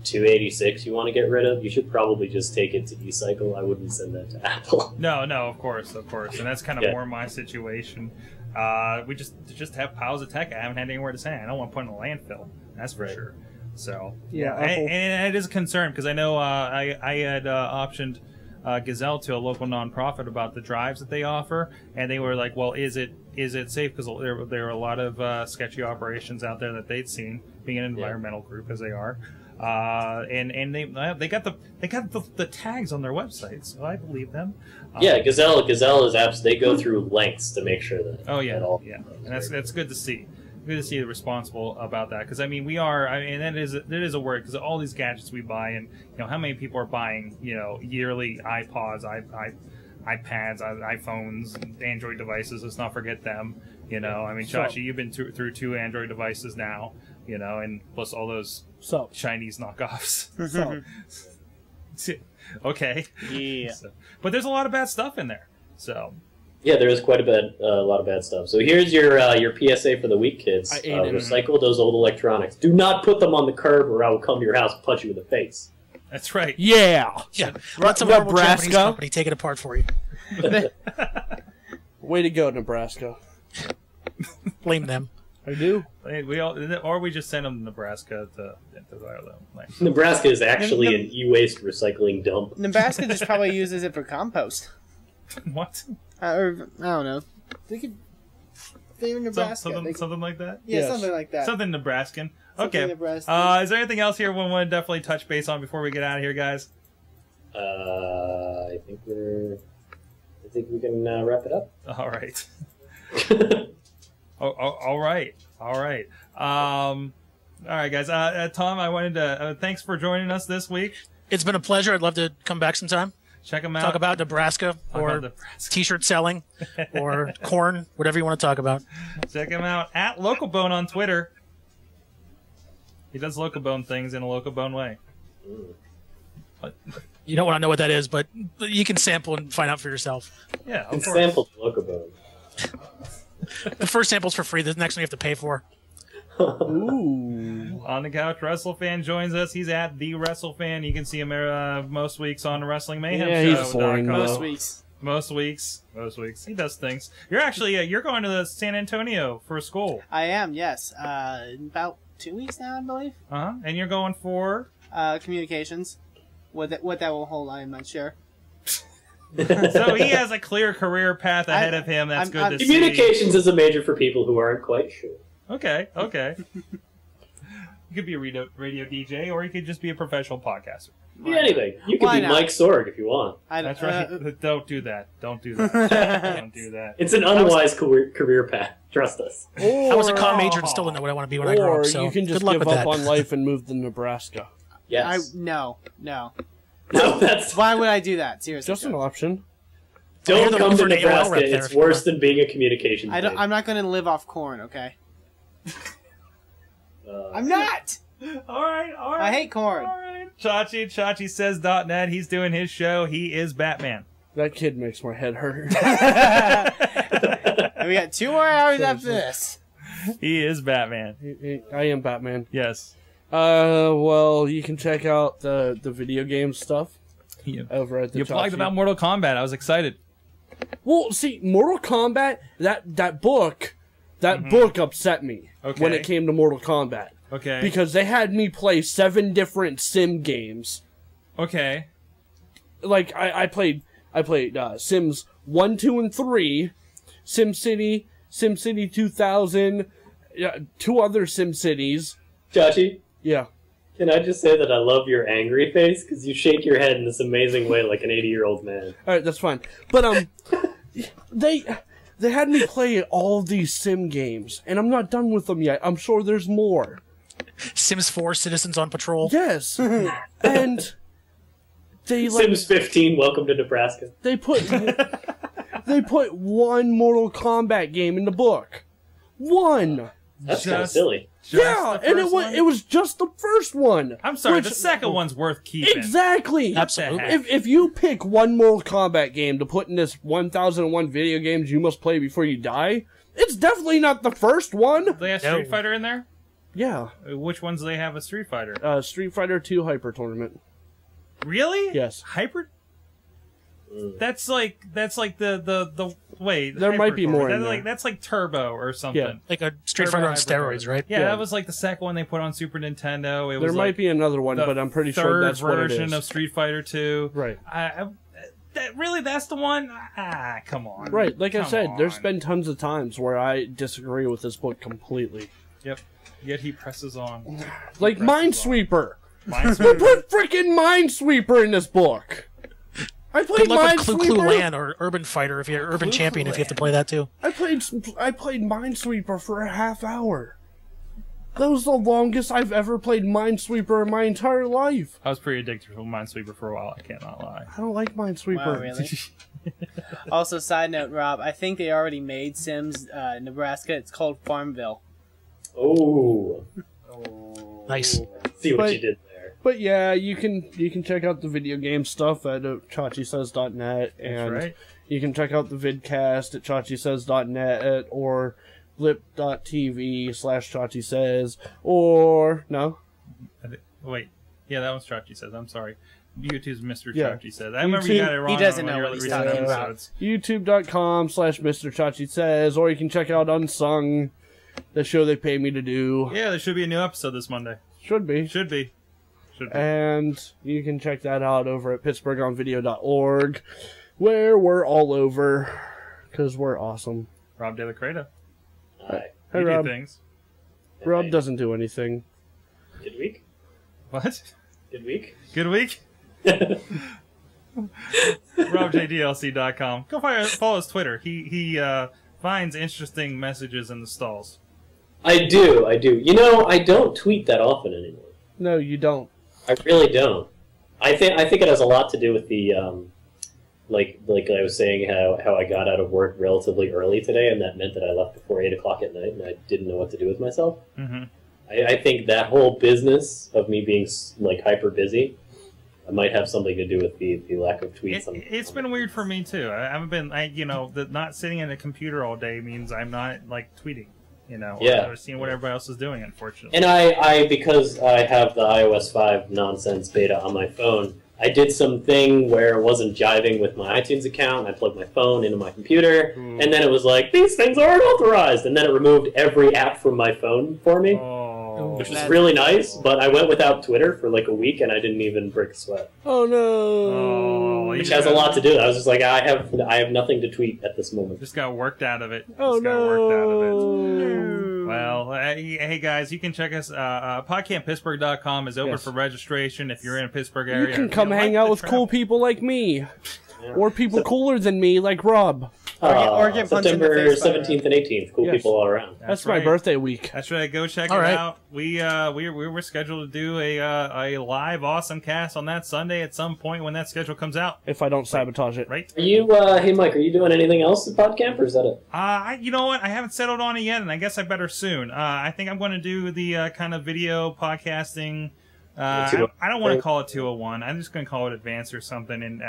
286 you want to get rid of, you should probably just take it to eCycle. I wouldn't send that to Apple. No, of course. And that's kind of more my situation. We just have piles of tech I haven't had anywhere to send. I don't want to put in a landfill. That's for sure. So yeah, and it is a concern because I know I had optioned Gazelle to a local nonprofit about the drives that they offer, and they were like, "Well, is it safe?" Because there were a lot of sketchy operations out there that they'd seen, being an environmental group as they are. And they got the tags on their website, so I believe them. Yeah, Gazelle is apps. They go through lengths to make sure that. Oh yeah, and that's good to see. Good to see the responsible about that, because I mean we are, and it is a word, because all these gadgets we buy, and you know how many people are buying yearly iPods, iPads, iPhones, Android devices. Let's not forget them. I mean, Chachi, you've been through 2 Android devices now. And plus all those Chinese knockoffs. Okay. Yeah. So, but there's a lot of bad stuff in there. So. Yeah, there is quite a lot of bad stuff. So here's your PSA for the week, kids. Recycle those old electronics. Do not put them on the curb, or I will come to your house and punch you in the face. That's right. Yeah. Let some horrible Japanese company take it apart for you. Way to go, Nebraska. Blame them. I do. Or we just send them to Nebraska to Ireland. Nebraska is actually an e-waste recycling dump. Nebraska just probably uses it for compost. What? Or I don't know. They could. They're in Nebraska. Something like that. Yeah, something like that. Something Nebraskan. Okay. Something Nebraska. Is there anything else here we want to definitely touch base on before we get out of here, guys? I think we can wrap it up. All right. All right. All right, guys. Tom, I wanted to thanks for joining us this week. It's been a pleasure. I'd love to come back sometime. Check them out. Talk about Nebraska or t-shirt selling or corn, whatever you want to talk about. Check him out at Localbone on Twitter. He does Localbone things in a Localbone way. You don't want to know what that is, but you can sample and find out for yourself. Yeah, of course. Sample Localbone. The first sample's for free. The next one you have to pay for. Ooh. On the Couch, WrestleFan joins us. He's at the WrestleFan. You can see him most weeks on the Wrestling Mayhem Show. Most weeks. He does things. You're actually you're going to the San Antonio for school. I am. Yes. In about 2 weeks now, I believe. And you're going for communications. What that will hold, I'm not sure. So he has a clear career path ahead of him. That's good to see. Communications is a major for people who aren't quite sure. Okay. You could be a radio DJ, or you could just be a professional podcaster. Be anything. You could be Mike Sorg if you want. That's right. Don't do that. Don't do that. Don't do that. It's an unwise career path. Trust us. I was a comm major and still didn't know what I want to be when I grew up. So you can just give up on life and move to Nebraska. Yes. No. That's why would I do that? Seriously. Just an option. Don't come to Nebraska. It's worse than being a communications. I'm not going to live off corn. Okay. I'm not. All right. I hate corn. All right. Chachi says .net. He's doing his show. He is Batman. That kid makes my head hurt. And we got 2 more hours after this. He is Batman. I am Batman. Yes. Well, you can check out the video game stuff over at the. You blogged about Mortal Kombat. I was excited. Well, see, Mortal Kombat that book. That book upset me when it came to Mortal Kombat. Okay. Because they had me play 7 different sim games. Okay. Like I played Sims 1, 2, and 3, SimCity, SimCity 2000, 2 other SimCities. Chachi? Yeah. Can I just say that I love your angry face because you shake your head in this amazing way like an 80-year-old man. All right, that's fine. But They had me play all these sim games, and I'm not done with them yet. I'm sure there's more. Sims 4, Citizens on Patrol. Yes. And they Sims 15, Welcome to Nebraska. They put 1 Mortal Kombat game in the book. 1. That's kind of silly. Yeah, and it was just the first one. I'm sorry, the second one's worth keeping. Exactly. Absolutely. If you pick 1 Mortal Kombat game to put in this 1001 video games you must play before you die, it's definitely not the first one. They have Street Fighter in there? Yeah. Which ones do they have a Street Fighter? Street Fighter 2 Hyper Tournament. Really? Yes. Hyper? That's like the way there Hyper might be more. That's like there. That's like Turbo or something. Yeah. Like a Street Fighter on steroids, right? Yeah, yeah, that was like the second one they put on Super Nintendo. It was there might like be another one, but I'm pretty sure that's what it is. Third version of Street Fighter 2. Right. That's the one? Ah, come on. Right, like I said, there's been tons of times where I disagree with this book completely. Yep. Yet he presses on. Like Minesweeper. Who put freaking Minesweeper in this book? I played Minesweeper. Clue Land or Urban Fighter if you're Urban Champion if you have to play that too. I played Minesweeper for a half hour. That was the longest I've ever played Minesweeper in my entire life. I was pretty addicted to Minesweeper for a while, I cannot lie. I don't like Minesweeper. Wow, really? Also, side note, Rob, I think they already made Sims Nebraska. It's called Farmville. Oh. Nice. See what you did there. But yeah, you can check out the video game stuff at chachisays.net, and you can check out the vidcast at chachisays.net or lip.tv/ChachiSays, or no? Wait, yeah, that one's Chachi Says. I'm sorry. YouTube's Mr. Chachi Says. I remember you got it wrong. He doesn't know what he's talking about. YouTube.com/Mr. Chachi Says, or you can check out Unsung, the show they pay me to do. Yeah, there should be a new episode this Monday. Should be. And you can check that out over at pittsburghonvideo.org, where we're all over because we're awesome. Rob DeLaCretaz. Hi. Hey, Rob. Do things. Rob doesn't do anything. Good week. What? Good week. Good week. RobJDLC.com. Go follow his Twitter. He finds interesting messages in the stalls. I do. You know, I don't tweet that often anymore. No, you don't. I really don't. I think it has a lot to do with the like I was saying, how I got out of work relatively early today, and that meant that I left before 8 o'clock at night, and I didn't know what to do with myself. Mm-hmm. I think that whole business of me being like hyper busy might have something to do with the lack of tweets. It's been weird for me too. I haven't been, you know, not sitting at a computer all day means I'm not like tweeting. You know, I've seen what everybody else is doing, unfortunately. And because I have the iOS 5 nonsense beta on my phone, I did something where it wasn't jiving with my iTunes account. I plugged my phone into my computer, and then it was like, these things aren't authorized. And then it removed every app from my phone for me, which was really nice. But I went without Twitter for like a week, and I didn't even break a sweat. Oh, no. Which has a lot to do with it. I was just like, I have nothing to tweet at this moment. Just got worked out of it. Well, hey guys, you can check us. PodCampPittsburgh.com is open for registration if you're in a Pittsburgh area. You can come hang out with cool people like me, or people cooler than me, like Rob. Or get September 17th and 18th, cool people all around. That's my birthday week. That's right. Go check it out. We were scheduled to do a live awesome cast on that Sunday at some point when that schedule comes out. If I don't sabotage it, right? Are you hey Mike, are you doing anything else at PodCamp, or is that it? You know what? I haven't settled on it yet, and I guess I better soon. I think I'm going to do the kind of video podcasting. I don't want to call it 201. I'm just going to call it Advanced or something, and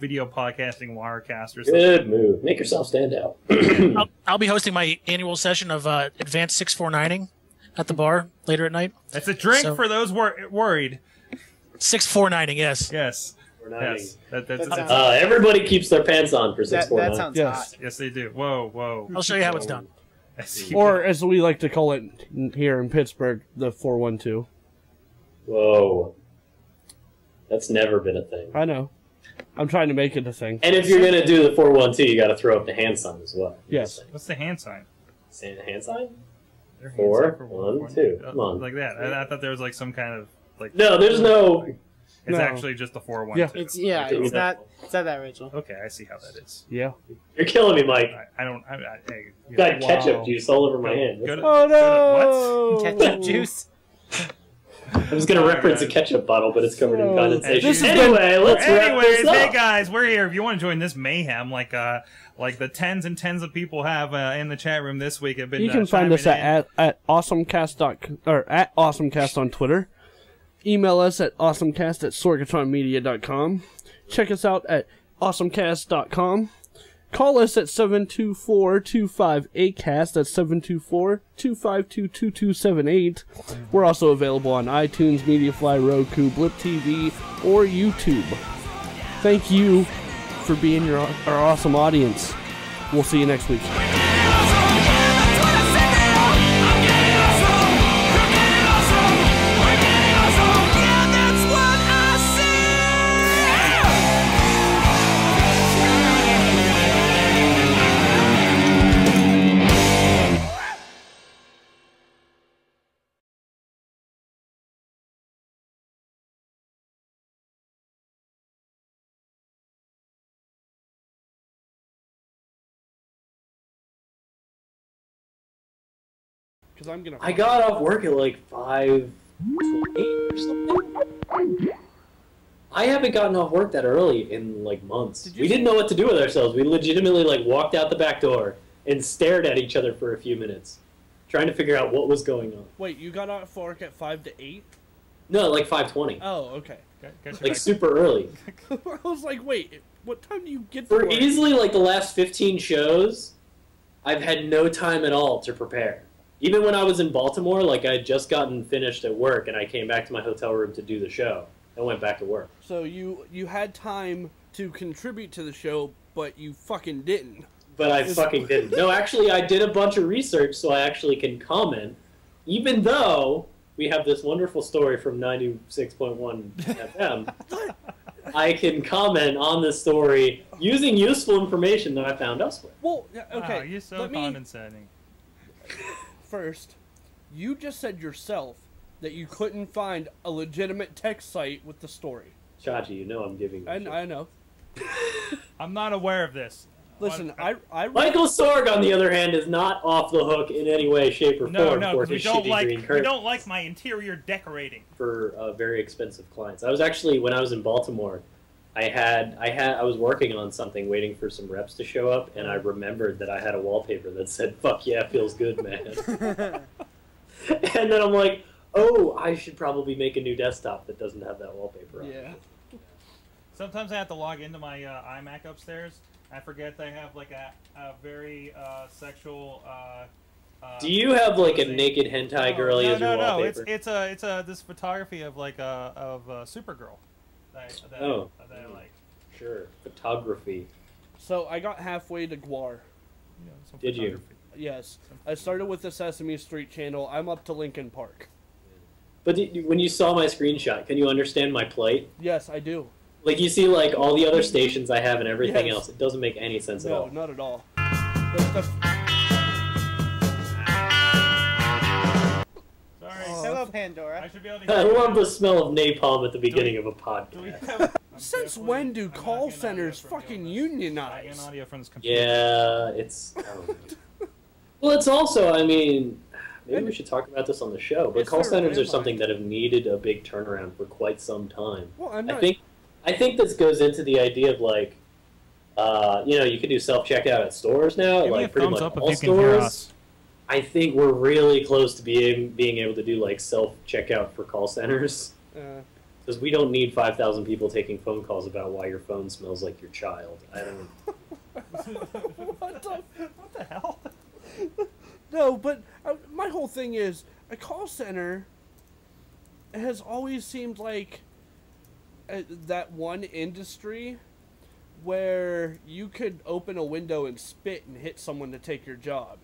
video podcasting Wirecast or something. Good move. Make yourself stand out. I'll be hosting my annual session of Advanced 649ing at the bar later at night. That's a drink for those worried. 649ing, yes. Yes. Yes. Everybody keeps their pants on for 649. That sounds hot. Yes, they do. Whoa, whoa. I'll show you how it's done. Or, as we like to call it here in Pittsburgh, the 412. Whoa. That's never been a thing. I know. I'm trying to make it a thing. And if you're going to do the 412, you got to throw up the hand sign as well. Yes. What's the hand sign? Say the hand sign? 412. Come on. Like that. I thought there was like some kind of... like. No, there's no... It's actually just the 412. It's not that original. Okay, I see how that is. Yeah. You're killing me, Mike. I got ketchup juice all over my hand. What? Ketchup juice? I was going to reference a ketchup bottle, but it's covered in condensation. Anyways, hey guys, we're here. If you want to join this mayhem, like the tens and tens of people have in the chat room this week, you can find us at awesomecast or at awesomecast on Twitter. Email us at awesomecast@sorgatronmedia.com. Check us out at awesomecast.com. Call us at 724-25-ACAST. That's 724-252-2278. We're also available on iTunes, MediaFly, Roku, Blip TV, or YouTube. Thank you for being our awesome audience. We'll see you next week. I got off work at like 5:28 or something. I haven't gotten off work that early in like months. We didn't know what to do with ourselves. We legitimately like walked out the back door and stared at each other for a few minutes, trying to figure out what was going on. Wait, you got off work at 5 to 8? No, like 5:20. Oh, okay. Like super early. I was like, wait, what time do you get to work? For easily like the last 15 shows, I've had no time at all to prepare. Even when I was in Baltimore, like I had just gotten finished at work and I came back to my hotel room to do the show and went back to work. So you had time to contribute to the show, but you fucking didn't. But I fucking didn't. No, actually I did a bunch of research so I actually can comment, even though we have this wonderful story from 96.1 FM. I can comment on this story using useful information that I found elsewhere. Well, okay. Wow, you're so condescending. First, you just said yourself that you couldn't find a legitimate text site with the story. Chachi, you know I'm giving you I know. I'm not aware of this. Listen, I Michael Sorg, on the other hand, is not off the hook in any way, shape, or form. No, because we don't like my interior decorating. For very expensive clients. I was actually, when I was in Baltimore, I was working on something, waiting for some reps to show up, and I remembered that I had a wallpaper that said, "Fuck yeah, feels good, man." And then I'm like, oh, I should probably make a new desktop that doesn't have that wallpaper on. Yeah. Sometimes I have to log into my iMac upstairs. I forget they have like a very sexual. Do you have like a naked hentai girly as your wallpaper? No, it's this photography of like Supergirl. That I like. Sure. Photography. So I got halfway to Gwar. You know, some Did you? Yes. I started with the Sesame Street channel. I'm up to Linkin Park. But when you saw my screenshot, can you understand my plight? Yes, I do. Like, you see, like, all the other stations I have and everything else. It doesn't make any sense at all. No, not at all. Hello, Pandora. I should be able to hear I love the smell of napalm at the beginning of a podcast. Since when do call centers fucking unionize? Yeah, it's... I don't know. Well, it's also, I mean, maybe we should talk about this on the show, but call centers are something that have needed a big turnaround for quite some time. Well, I think this goes into the idea of, like, you know, you can do self-checkout at stores now, like pretty much all stores. I think we're really close to being able to do like self-checkout for call centers, because we don't need 5,000 people taking phone calls about why your phone smells like your child. I don't. What the hell? No, but my whole thing is a call center has always seemed like that one industry where you could open a window and spit and hit someone to take your job.